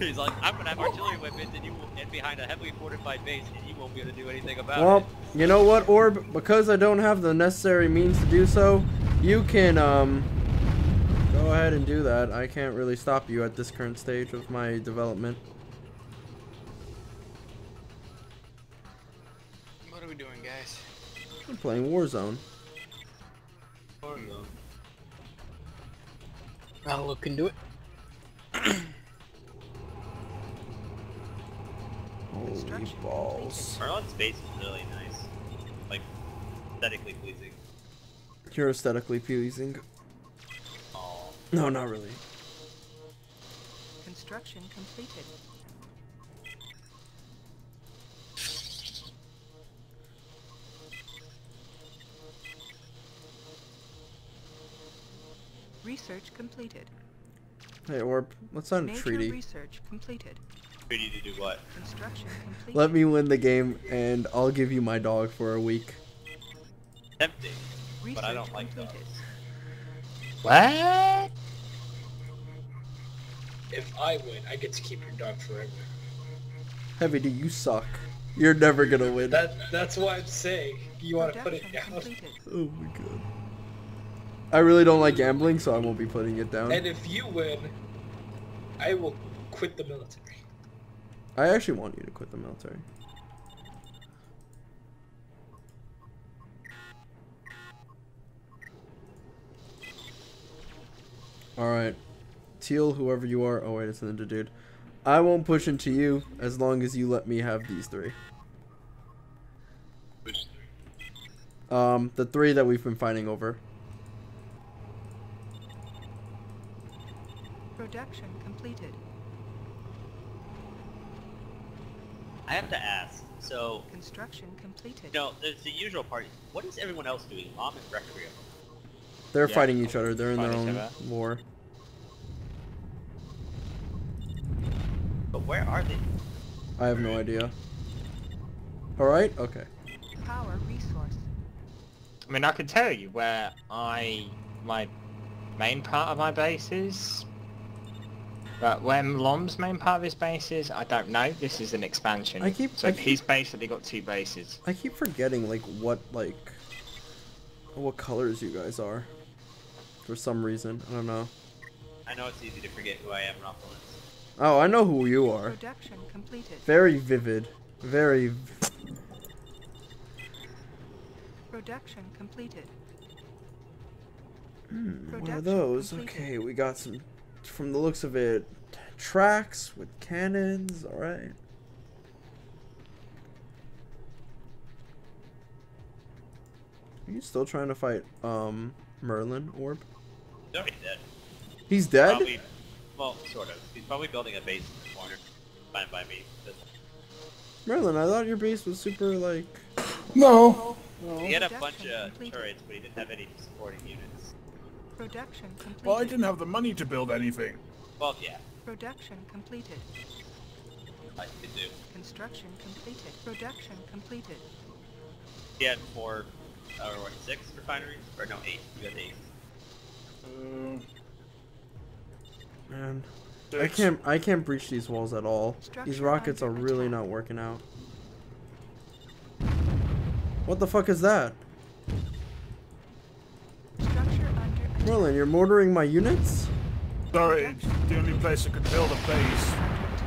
He's like, I'm gonna have artillery weapons and you will get behind a heavily fortified base and you won't be able to do anything about it. Well, you know what, Orb? Because I don't have the necessary means to do so, you can go ahead and do that. I can't really stop you at this current stage of my development. What are we doing, guys? I'm playing Warzone. Warzone. I'll look into it. Holy balls. Merlin's base is really nice. Like, aesthetically pleasing. You're aesthetically pleasing. Oh. No, not really. Construction completed. Research completed. Hey, Orb, let's sign a treaty. Research completed. Treaty to do what? Construction completed. Let me win the game, and I'll give you my dog for a week. Tempting, but I don't like dogs. What? If I win, I get to keep your dog forever. Heavy, do you suck? You're never gonna win. That's why I'm saying you want to put it down. Completed. Oh my god. I really don't like gambling, so I won't be putting it down. And if you win, I will quit the military. I actually want you to quit the military. Alright. Teal, whoever you are. Oh, wait, it's an ninja dude. I won't push into you as long as you let me have these three. Which three? The three that we've been fighting over. Production completed. I have to ask, so... Construction completed. No, there's the usual party. What is everyone else doing? Mom and Recreo. They're fighting each other. They're in their own war. But where are they? I have no idea. Alright? Okay. Power resource. I mean, I could tell you where my main part of my base is. But where Lom's main part of his base is, I don't know. This is an expansion. So he's basically got two bases. I keep forgetting what colors you guys are. For some reason. I don't know. I know it's easy to forget who I am, Ropolis. Oh, I know who you are. Production completed. Very vivid. Very production completed. What are those? Completed. Okay, we got some. From the looks of it, tracks with cannons, alright. Are you still trying to fight, Merlin, Orb? No, he's dead. He's dead? Probably, well, sort of. He's probably building a base in the corner. Fine by me. Merlin, I thought your base was super, No! He had a bunch of turrets, but he didn't have any supporting units. Production completed. Well, I didn't have the money to build anything. Well, yeah. Production completed. I could do. Construction completed. Production completed. He had 6 refineries? Or no, 8. You had 8. Man. I can't breach these walls at all. These rockets are really not working out. What the fuck is that? Merlin, you're mortaring my units? Sorry, it's the only place I could build a base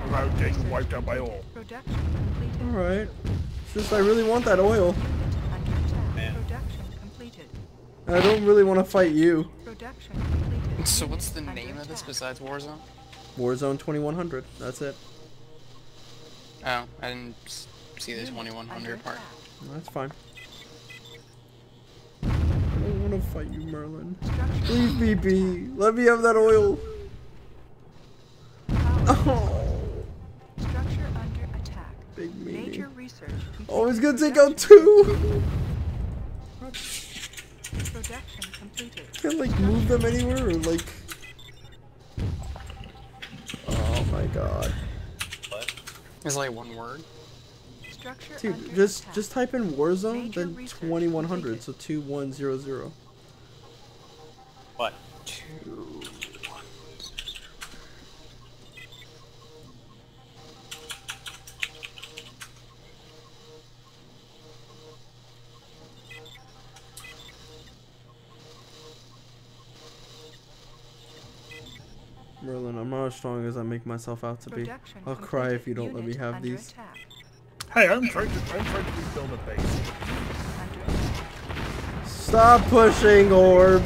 without getting wiped out by oil. Alright. It's just I really want that oil. Man. I don't really want to fight you. So what's the name of this besides Warzone? Warzone 2100, that's it. Oh, I didn't see the 2100 part. That's fine. I don't want to fight you, Merlin. Leave me be. Let me have that oil. Oh. Structure under attack. Big meaning. Major research. Oh, he's gonna take out 2. Production completed. Can move them anywhere or Oh my god. What? It's like one word. Dude, just type in Warzone, then 2100, so 2100. What? 2... Merlin, I'm not as strong as I make myself out to be. I'll cry if you don't let me have these. Attack. Hey, I'm trying to rebuild a base. Stop pushing, orb.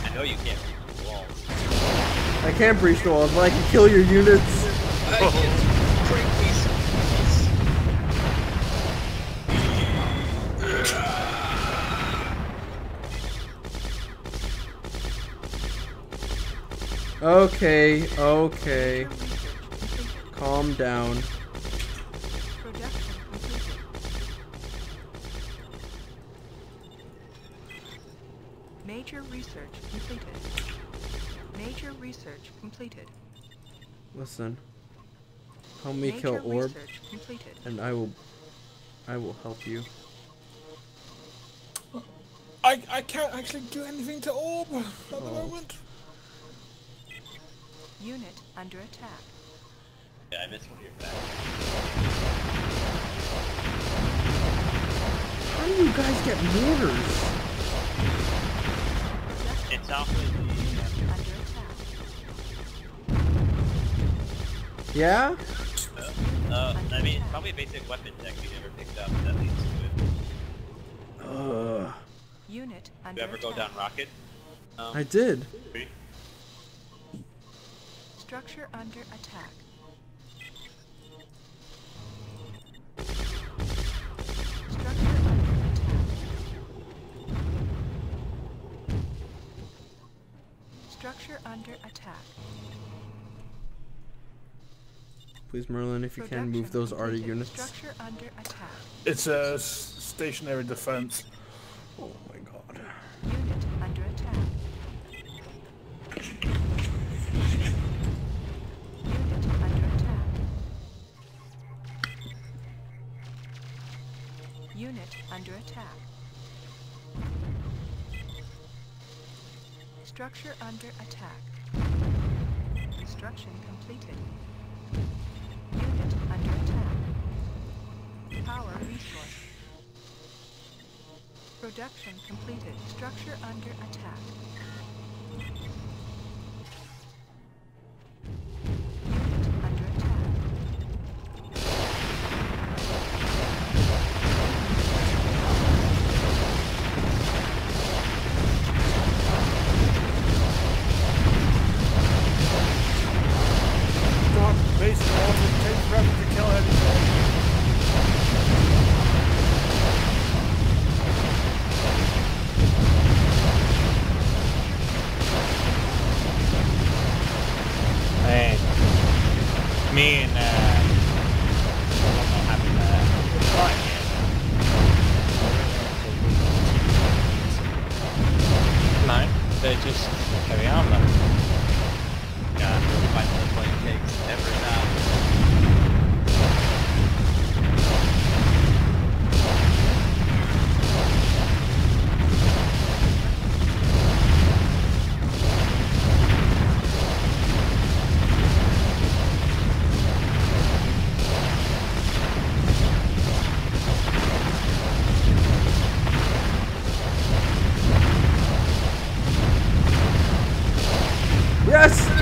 I know you can't breach the walls. I can't breach the walls, but I can kill your units. Okay, okay. Calm down. Major research completed. Major research completed. Listen. Help me kill orb, and I will help you. I can't actually do anything to orb at the moment. Unit under attack. Yeah, I missed one of your facts. How do you guys get mortars? It's off with the... Yeah? I mean, it's probably a basic weapon tech you never picked up that leads to it. Unit under attack. Did you ever go down rocket? I did. Three. Structure under attack. Structure under attack. Structure under attack. Please, Merlin, if you can, move those arty units. Structure under attack. It's a stationary defense. Oh my god. Unit under attack. Unit under attack. Structure under attack. Construction completed. Unit under attack. Power resource. Production completed. Structure under attack.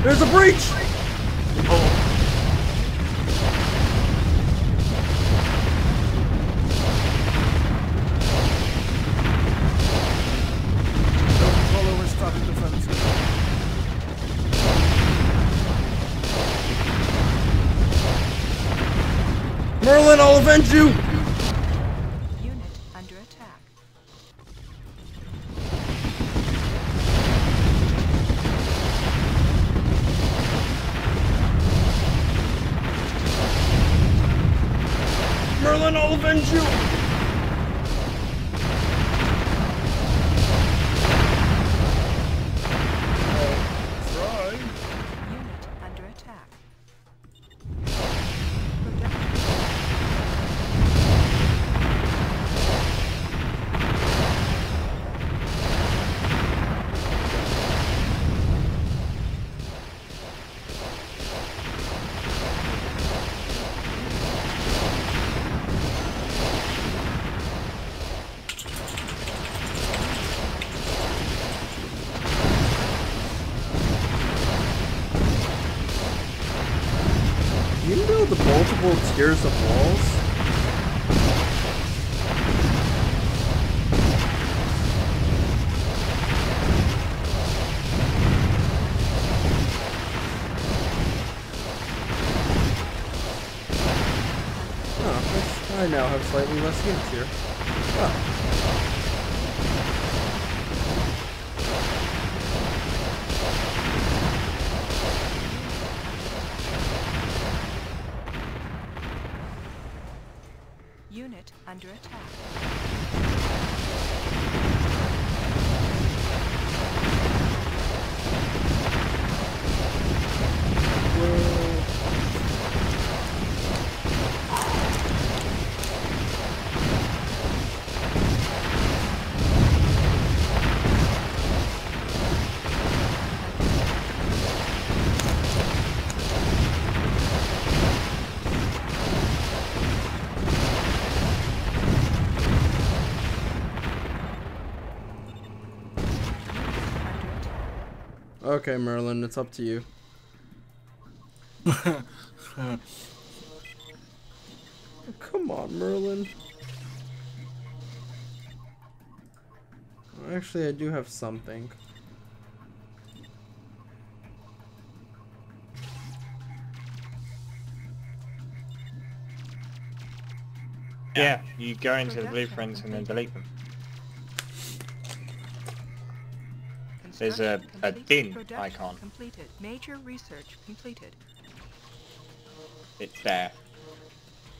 There's a breach! Oh. Merlin, I'll avenge you! multiple tiers of walls. Oh, I now have slightly less units here. Oh. Unit under attack. Okay, Merlin, it's up to you. Oh, come on, Merlin. Actually, I do have something. Yeah, you go into the blueprints and then delete them. There's a bin icon. Completed. Major research completed. It's there.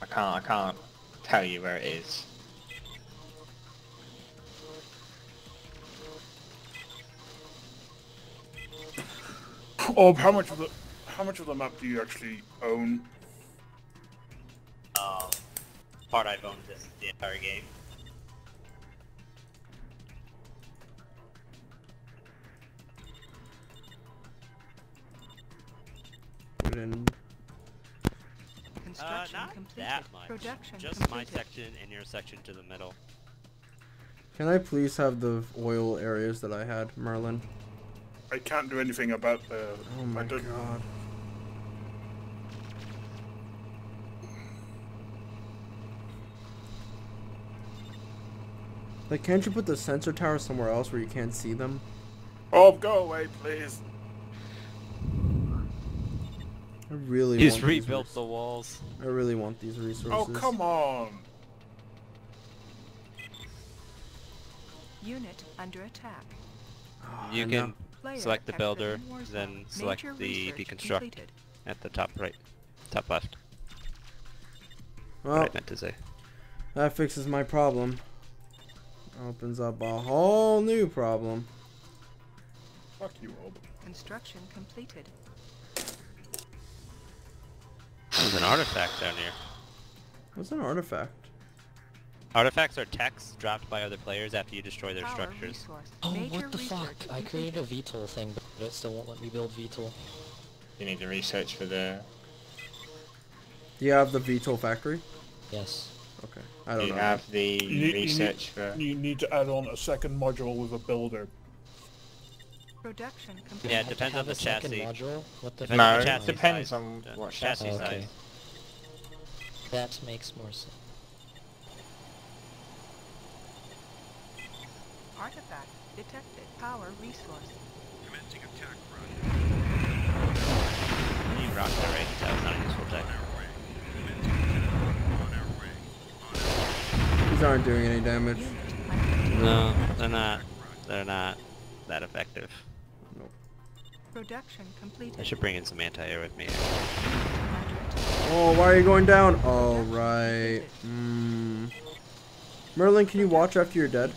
I can't tell you where it is. Oh, how much of the map do you actually own? Part I've owned this the entire game. Not completed. That much. Production just completed. My section and your section to the middle. Can I please have the oil areas that I had, Merlin? I can't do anything about the... Oh my god. Like, can't you put the sensor tower somewhere else where you can't see them? Oh, go away, please. I really want these resources. He's rebuilt the walls. I really want these resources. Oh, come on! Unit under attack. Oh, you can select the builder, then select the deconstruct at the top right, top left. Well, what I meant to say. That fixes my problem. Opens up a whole new problem. Fuck you, Ob. Construction completed. There's an artifact down here. What's an artifact? Artifacts are texts dropped by other players after you destroy their structures. Oh, what the fuck? I created a VTOL thing, but it still won't let me build VTOL. You need to research for the... Do you have the VTOL factory? Yes. Okay. I don't know. You have the research for... You need to add on a second module with a builder. Production complete. Yeah, it depends on the chassis. Module? What the no, it depends on what chassis size. That makes more sense. Artifact detected. Power resource. Commencing attack run. You rocked that right. That was not a useful tech. These aren't doing any damage. No, they're not. They're not that effective. Production completed. I should bring in some anti-air with me. Oh, why are you going down? All right. Merlin, can you watch after you're dead?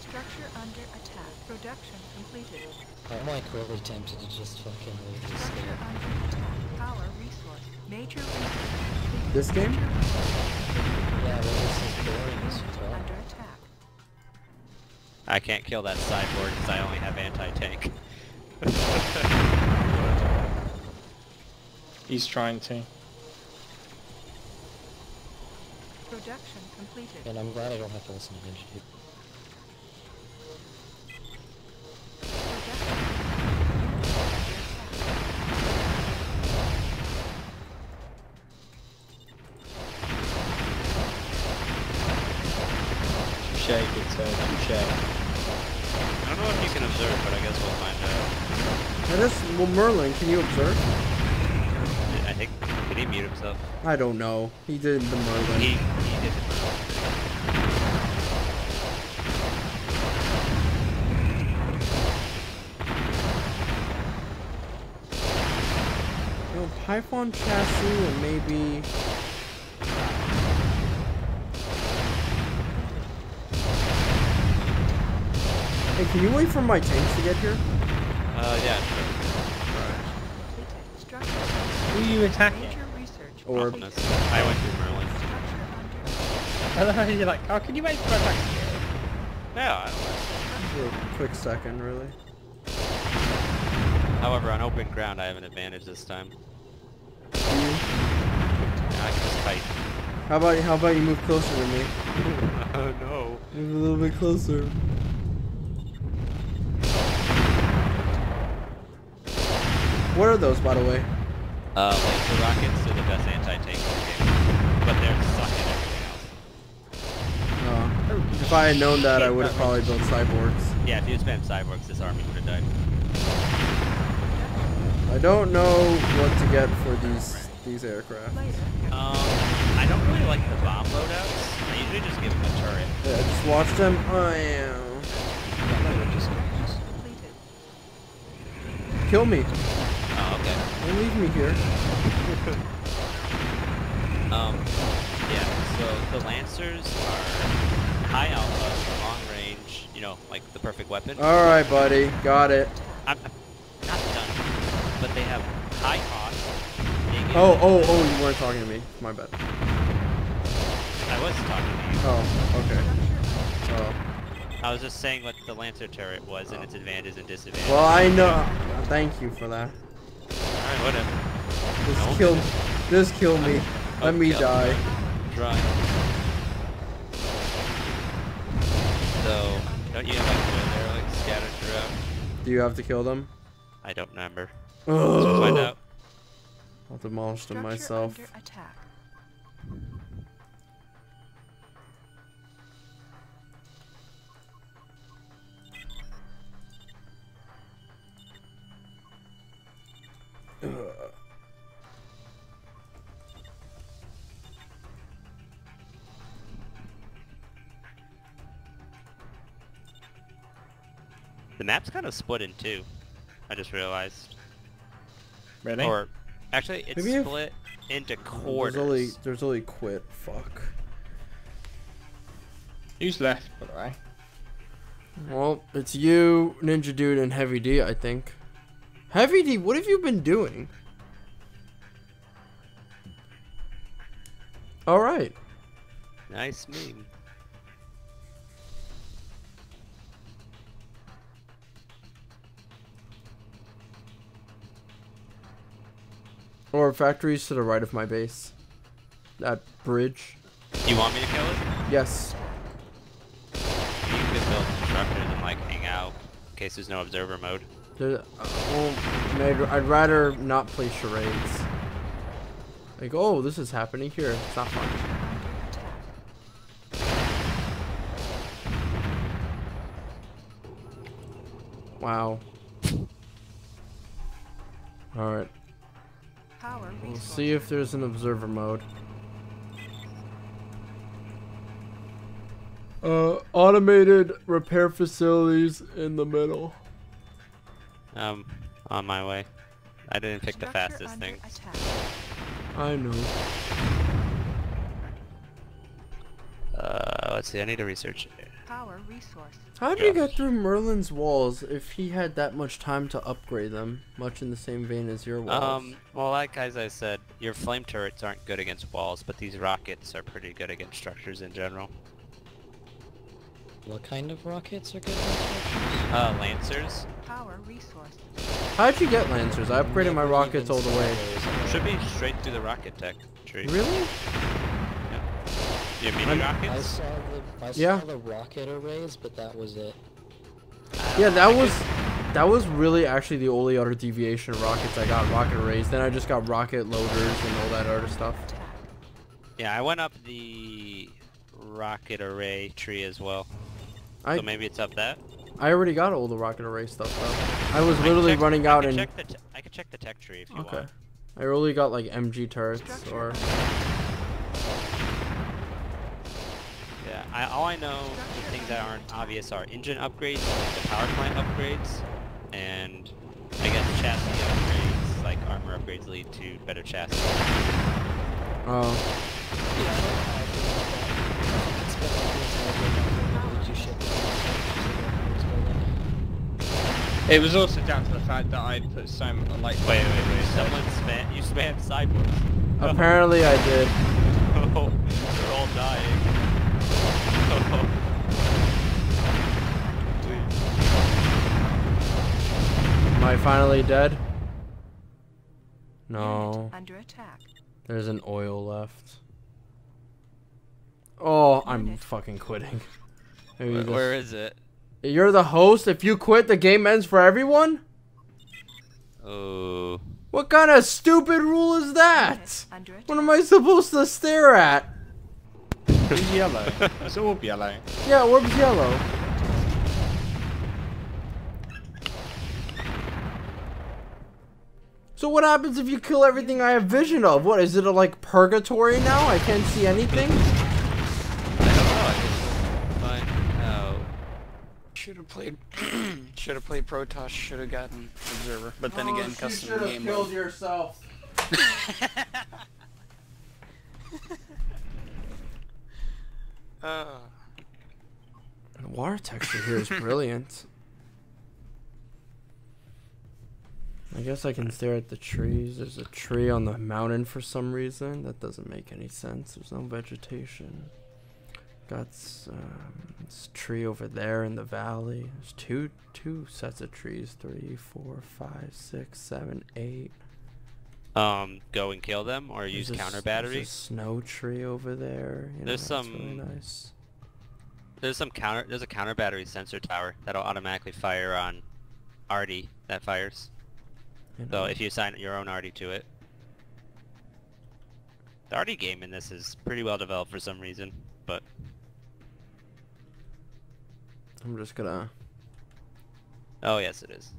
Structure under attack. Production completed. I'm like really tempted to just fucking leave this game. Power resource. Major resource. This game? Yeah, well, this is boring as well. Under attack. I can't kill that cyborg because I only have anti-tank. He's trying to. Production completed. And I'm glad I don't have to listen to Ninja. and check. I don't know if you can observe, but I guess we'll find out. That is, well, Merlin, can you observe? I think, did he mute himself? I don't know. He did the Merlin. He did the Merlin. Python chassis and maybe... Hey, can you wait for my tanks to get here? Yeah, sure. Right. Who are you attacking? Or... I went through Merlin. I don't know, you're like, oh, can you wait for my tanks to get here? Yeah, I don't know. For a quick second, really. However, on open ground, I have an advantage this time. I can just fight. How about you move closer to me? Oh no. Move a little bit closer. What are those, by the way? Laser rockets are the best anti-tank in the game, but they're sucking everything else. If I had known that, I would have probably built cyborgs. Yeah, if you spam cyborgs, this army would have died. I don't know what to get for these aircraft. I don't really like the bomb loadouts. I usually just give them a turret. Yeah, just watch them. Kill me. Oh, okay. Don't leave me here. Yeah, so the Lancers are high alpha, long range, you know, like the perfect weapon. Alright, buddy. Got it. I'm not done. But they have high cost. Oh, you weren't talking to me. My bad. I was talking to you. Oh, okay. Oh. I was just saying what the Lancer turret was and its advantages and disadvantages. Well, I know. Thank you for that. Alright, whatever. Just kill me. Let me die. Try. So, don't you have like they're like scattered throughout? Do you have to kill them? I don't remember. We'll find out. I'll demolish them myself. The map's kind of split in two. I just realized. Really? Or actually, it's maybe split into quarters. There's only quit. Fuck. Who's left? By the way. Well, it's you, Ninja Dude, and Heavy D. I think. Heavy D, what have you been doing? All right. Nice meme. Or factories to the right of my base. That bridge. Do you want me to kill it? Yes. You could build constructors and like hang out in case there's no observer mode. Well, I'd rather not play charades. Like, oh, this is happening here. It's not fun. Wow. All right. We'll see if there's an observer mode. Automated repair facilities in the middle. On my way. I didn't pick the fastest thing. I know. Let's see, I need to research it. Power resource. How did you get through Merlin's walls if he had that much time to upgrade them, much in the same vein as your walls? Well, like as I said, your flame turrets aren't good against walls, but these rockets are pretty good against structures in general. What kind of rockets are good against structures? Lancers. Power resource. How'd you get Lancers? I upgraded my rockets all the way. Should be straight through the rocket tech tree. Really? I saw the rocket arrays, but that was it. Yeah, that was really actually the only other deviation of rockets. I got rocket arrays, then I just got rocket loaders and all that other stuff. Yeah, I went up the rocket array tree as well. So maybe it's up that. I already got all the rocket array stuff though. I was literally running out and... I could check the tech tree if you want. Okay. I only got like MG turrets or... Yeah, all I know, the things that aren't obvious are engine upgrades, the power plant upgrades, and I guess chassis upgrades, like armor upgrades lead to better chassis. It was also down to the fact that I put so much like... Wait. Someone spam... You spammed sideboards. Apparently I did. Oh, they're all dying. Am I finally dead? No. Under attack. There's an oil left. Oh, I'm fucking quitting. Where is it? You're the host. If you quit, the game ends for everyone? Oh. What kind of stupid rule is that? What am I supposed to stare at? It's yellow. It's orb yellow. Yeah, orb's yellow. So what happens if you kill everything I have vision of? What, is it a, like, purgatory now? I can't see anything? Should have played Protoss, should have gotten Observer. But then again, custom game. You should have killed yourself. The water texture here is brilliant. I guess I can stare at the trees. There's a tree on the mountain for some reason. That doesn't make any sense. There's no vegetation. Got this tree over there in the valley. There's two sets of trees. 3, 4, 5, 6, 7, 8. Go and kill them, or use counter batteries. There's a snow tree over there. You know, there's some really nice. There's a counter battery sensor tower that'll automatically fire on Artie that fires. You know. So if you assign your own Artie to it. The Artie game in this is pretty well developed for some reason, but. I'm just gonna... Oh, yes it is.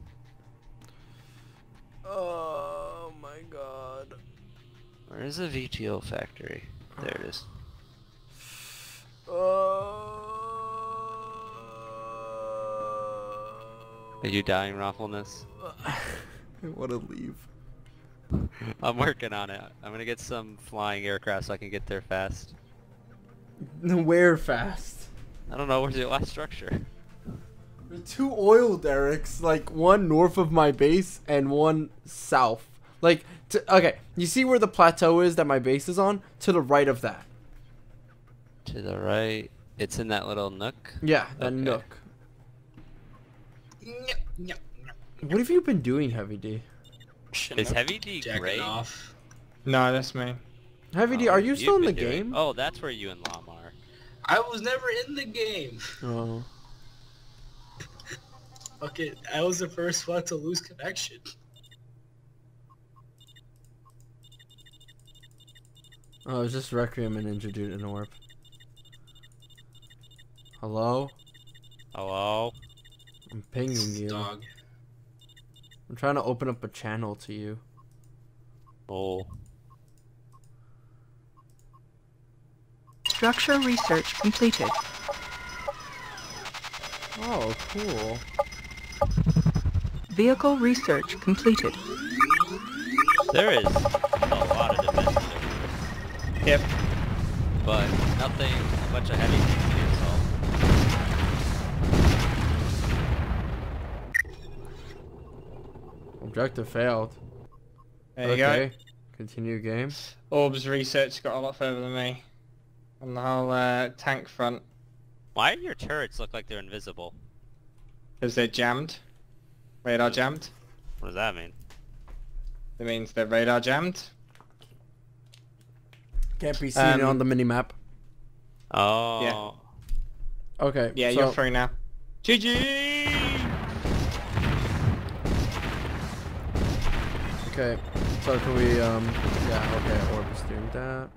Oh my god. Where is the VTO factory? There it is. Are you dying, Raffleness? I wanna leave. I'm working on it. I'm gonna get some flying aircraft so I can get there fast. Where fast? I don't know, where's the last structure? There are two oil derricks, like one north of my base and one south. Like, okay, you see where the plateau is that my base is on? To the right of that. To the right? It's in that little nook? Yeah, that nook. What have you been doing, Heavy D? Is Heavy D gray? No, that's me. Heavy D, are you still in the game? Oh, that's where you and Llama are. I was never in the game! Oh. Okay, I was the first one to lose connection. Oh, it was just Requiem and Ninja Dude in Orb. Hello? Hello? I'm pinging you. Dog. I'm trying to open up a channel to you. Oh. Structure research completed. Oh, cool. Vehicle research completed. There is a lot of defense over here. Yep. But nothing much of heavy things to solve. Objective failed. There you go. Continue game. Orb's research got a lot further than me. On the whole tank front. Why do your turrets look like they're invisible? Because they're jammed. Radar jammed. What does that mean? It means they're radar jammed. Can't be seen on the minimap. Oh. Yeah. Okay. Yeah, so... you're free now. GG! Okay. So can we, yeah, okay, Orb is doing that.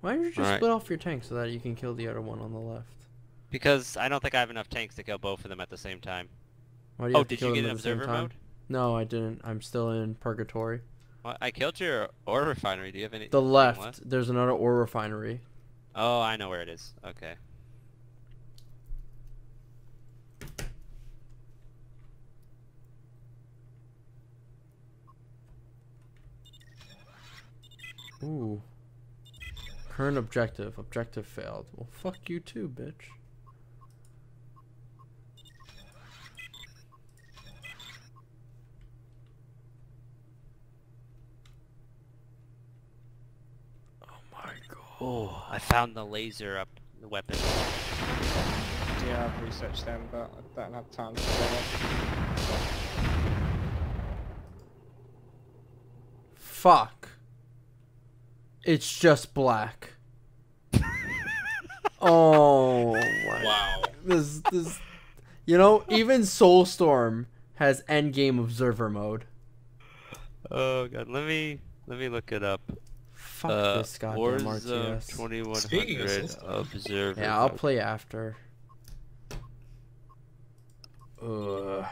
Why don't you just split off your tank so that you can kill the other one on the left? Because I don't think I have enough tanks to kill both of them at the same time. Oh, did you get an observer mode? No, I didn't. I'm still in purgatory. Well, I killed your ore refinery. Do you have any? The left. Left? There's another ore refinery. Oh, I know where it is. Okay. Ooh. Current objective. Objective failed. Well, fuck you too, bitch. Oh, I found the laser up the weapon. Yeah, I've researched them, but I don't have time to do it. Fuck. It's just black. Oh my. Wow. This you know, even Soulstorm has endgame observer mode. Oh god, let me look it up. Fuck this goddamn RTS. 2100 observer. Yeah, I'll play after. Shit,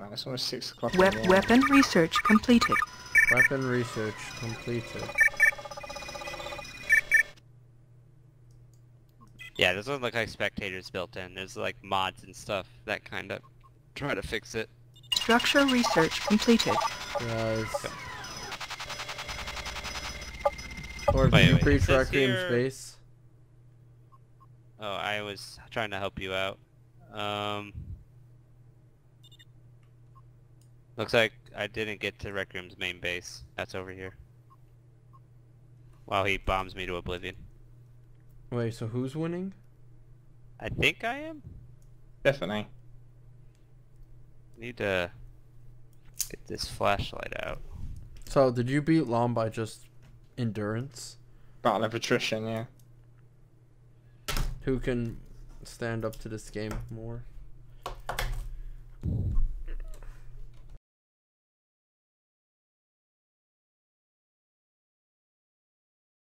man, it's almost 6 o'clock. Weapon research completed. Weapon research completed. Yeah, this doesn't look like spectators built in. There's like mods and stuff that kind of try to fix it. Structure research completed. Yes. Okay. Or did you breach Requiem space? Oh, I was trying to help you out. Looks like I didn't get to Requiem's main base. That's over here. Wow, he bombs me to oblivion. Wait, so who's winning? I think I am. Definitely. Need to get this flashlight out. So, did you beat Lom by just endurance? Battle of attrition, yeah. Who can stand up to this game more?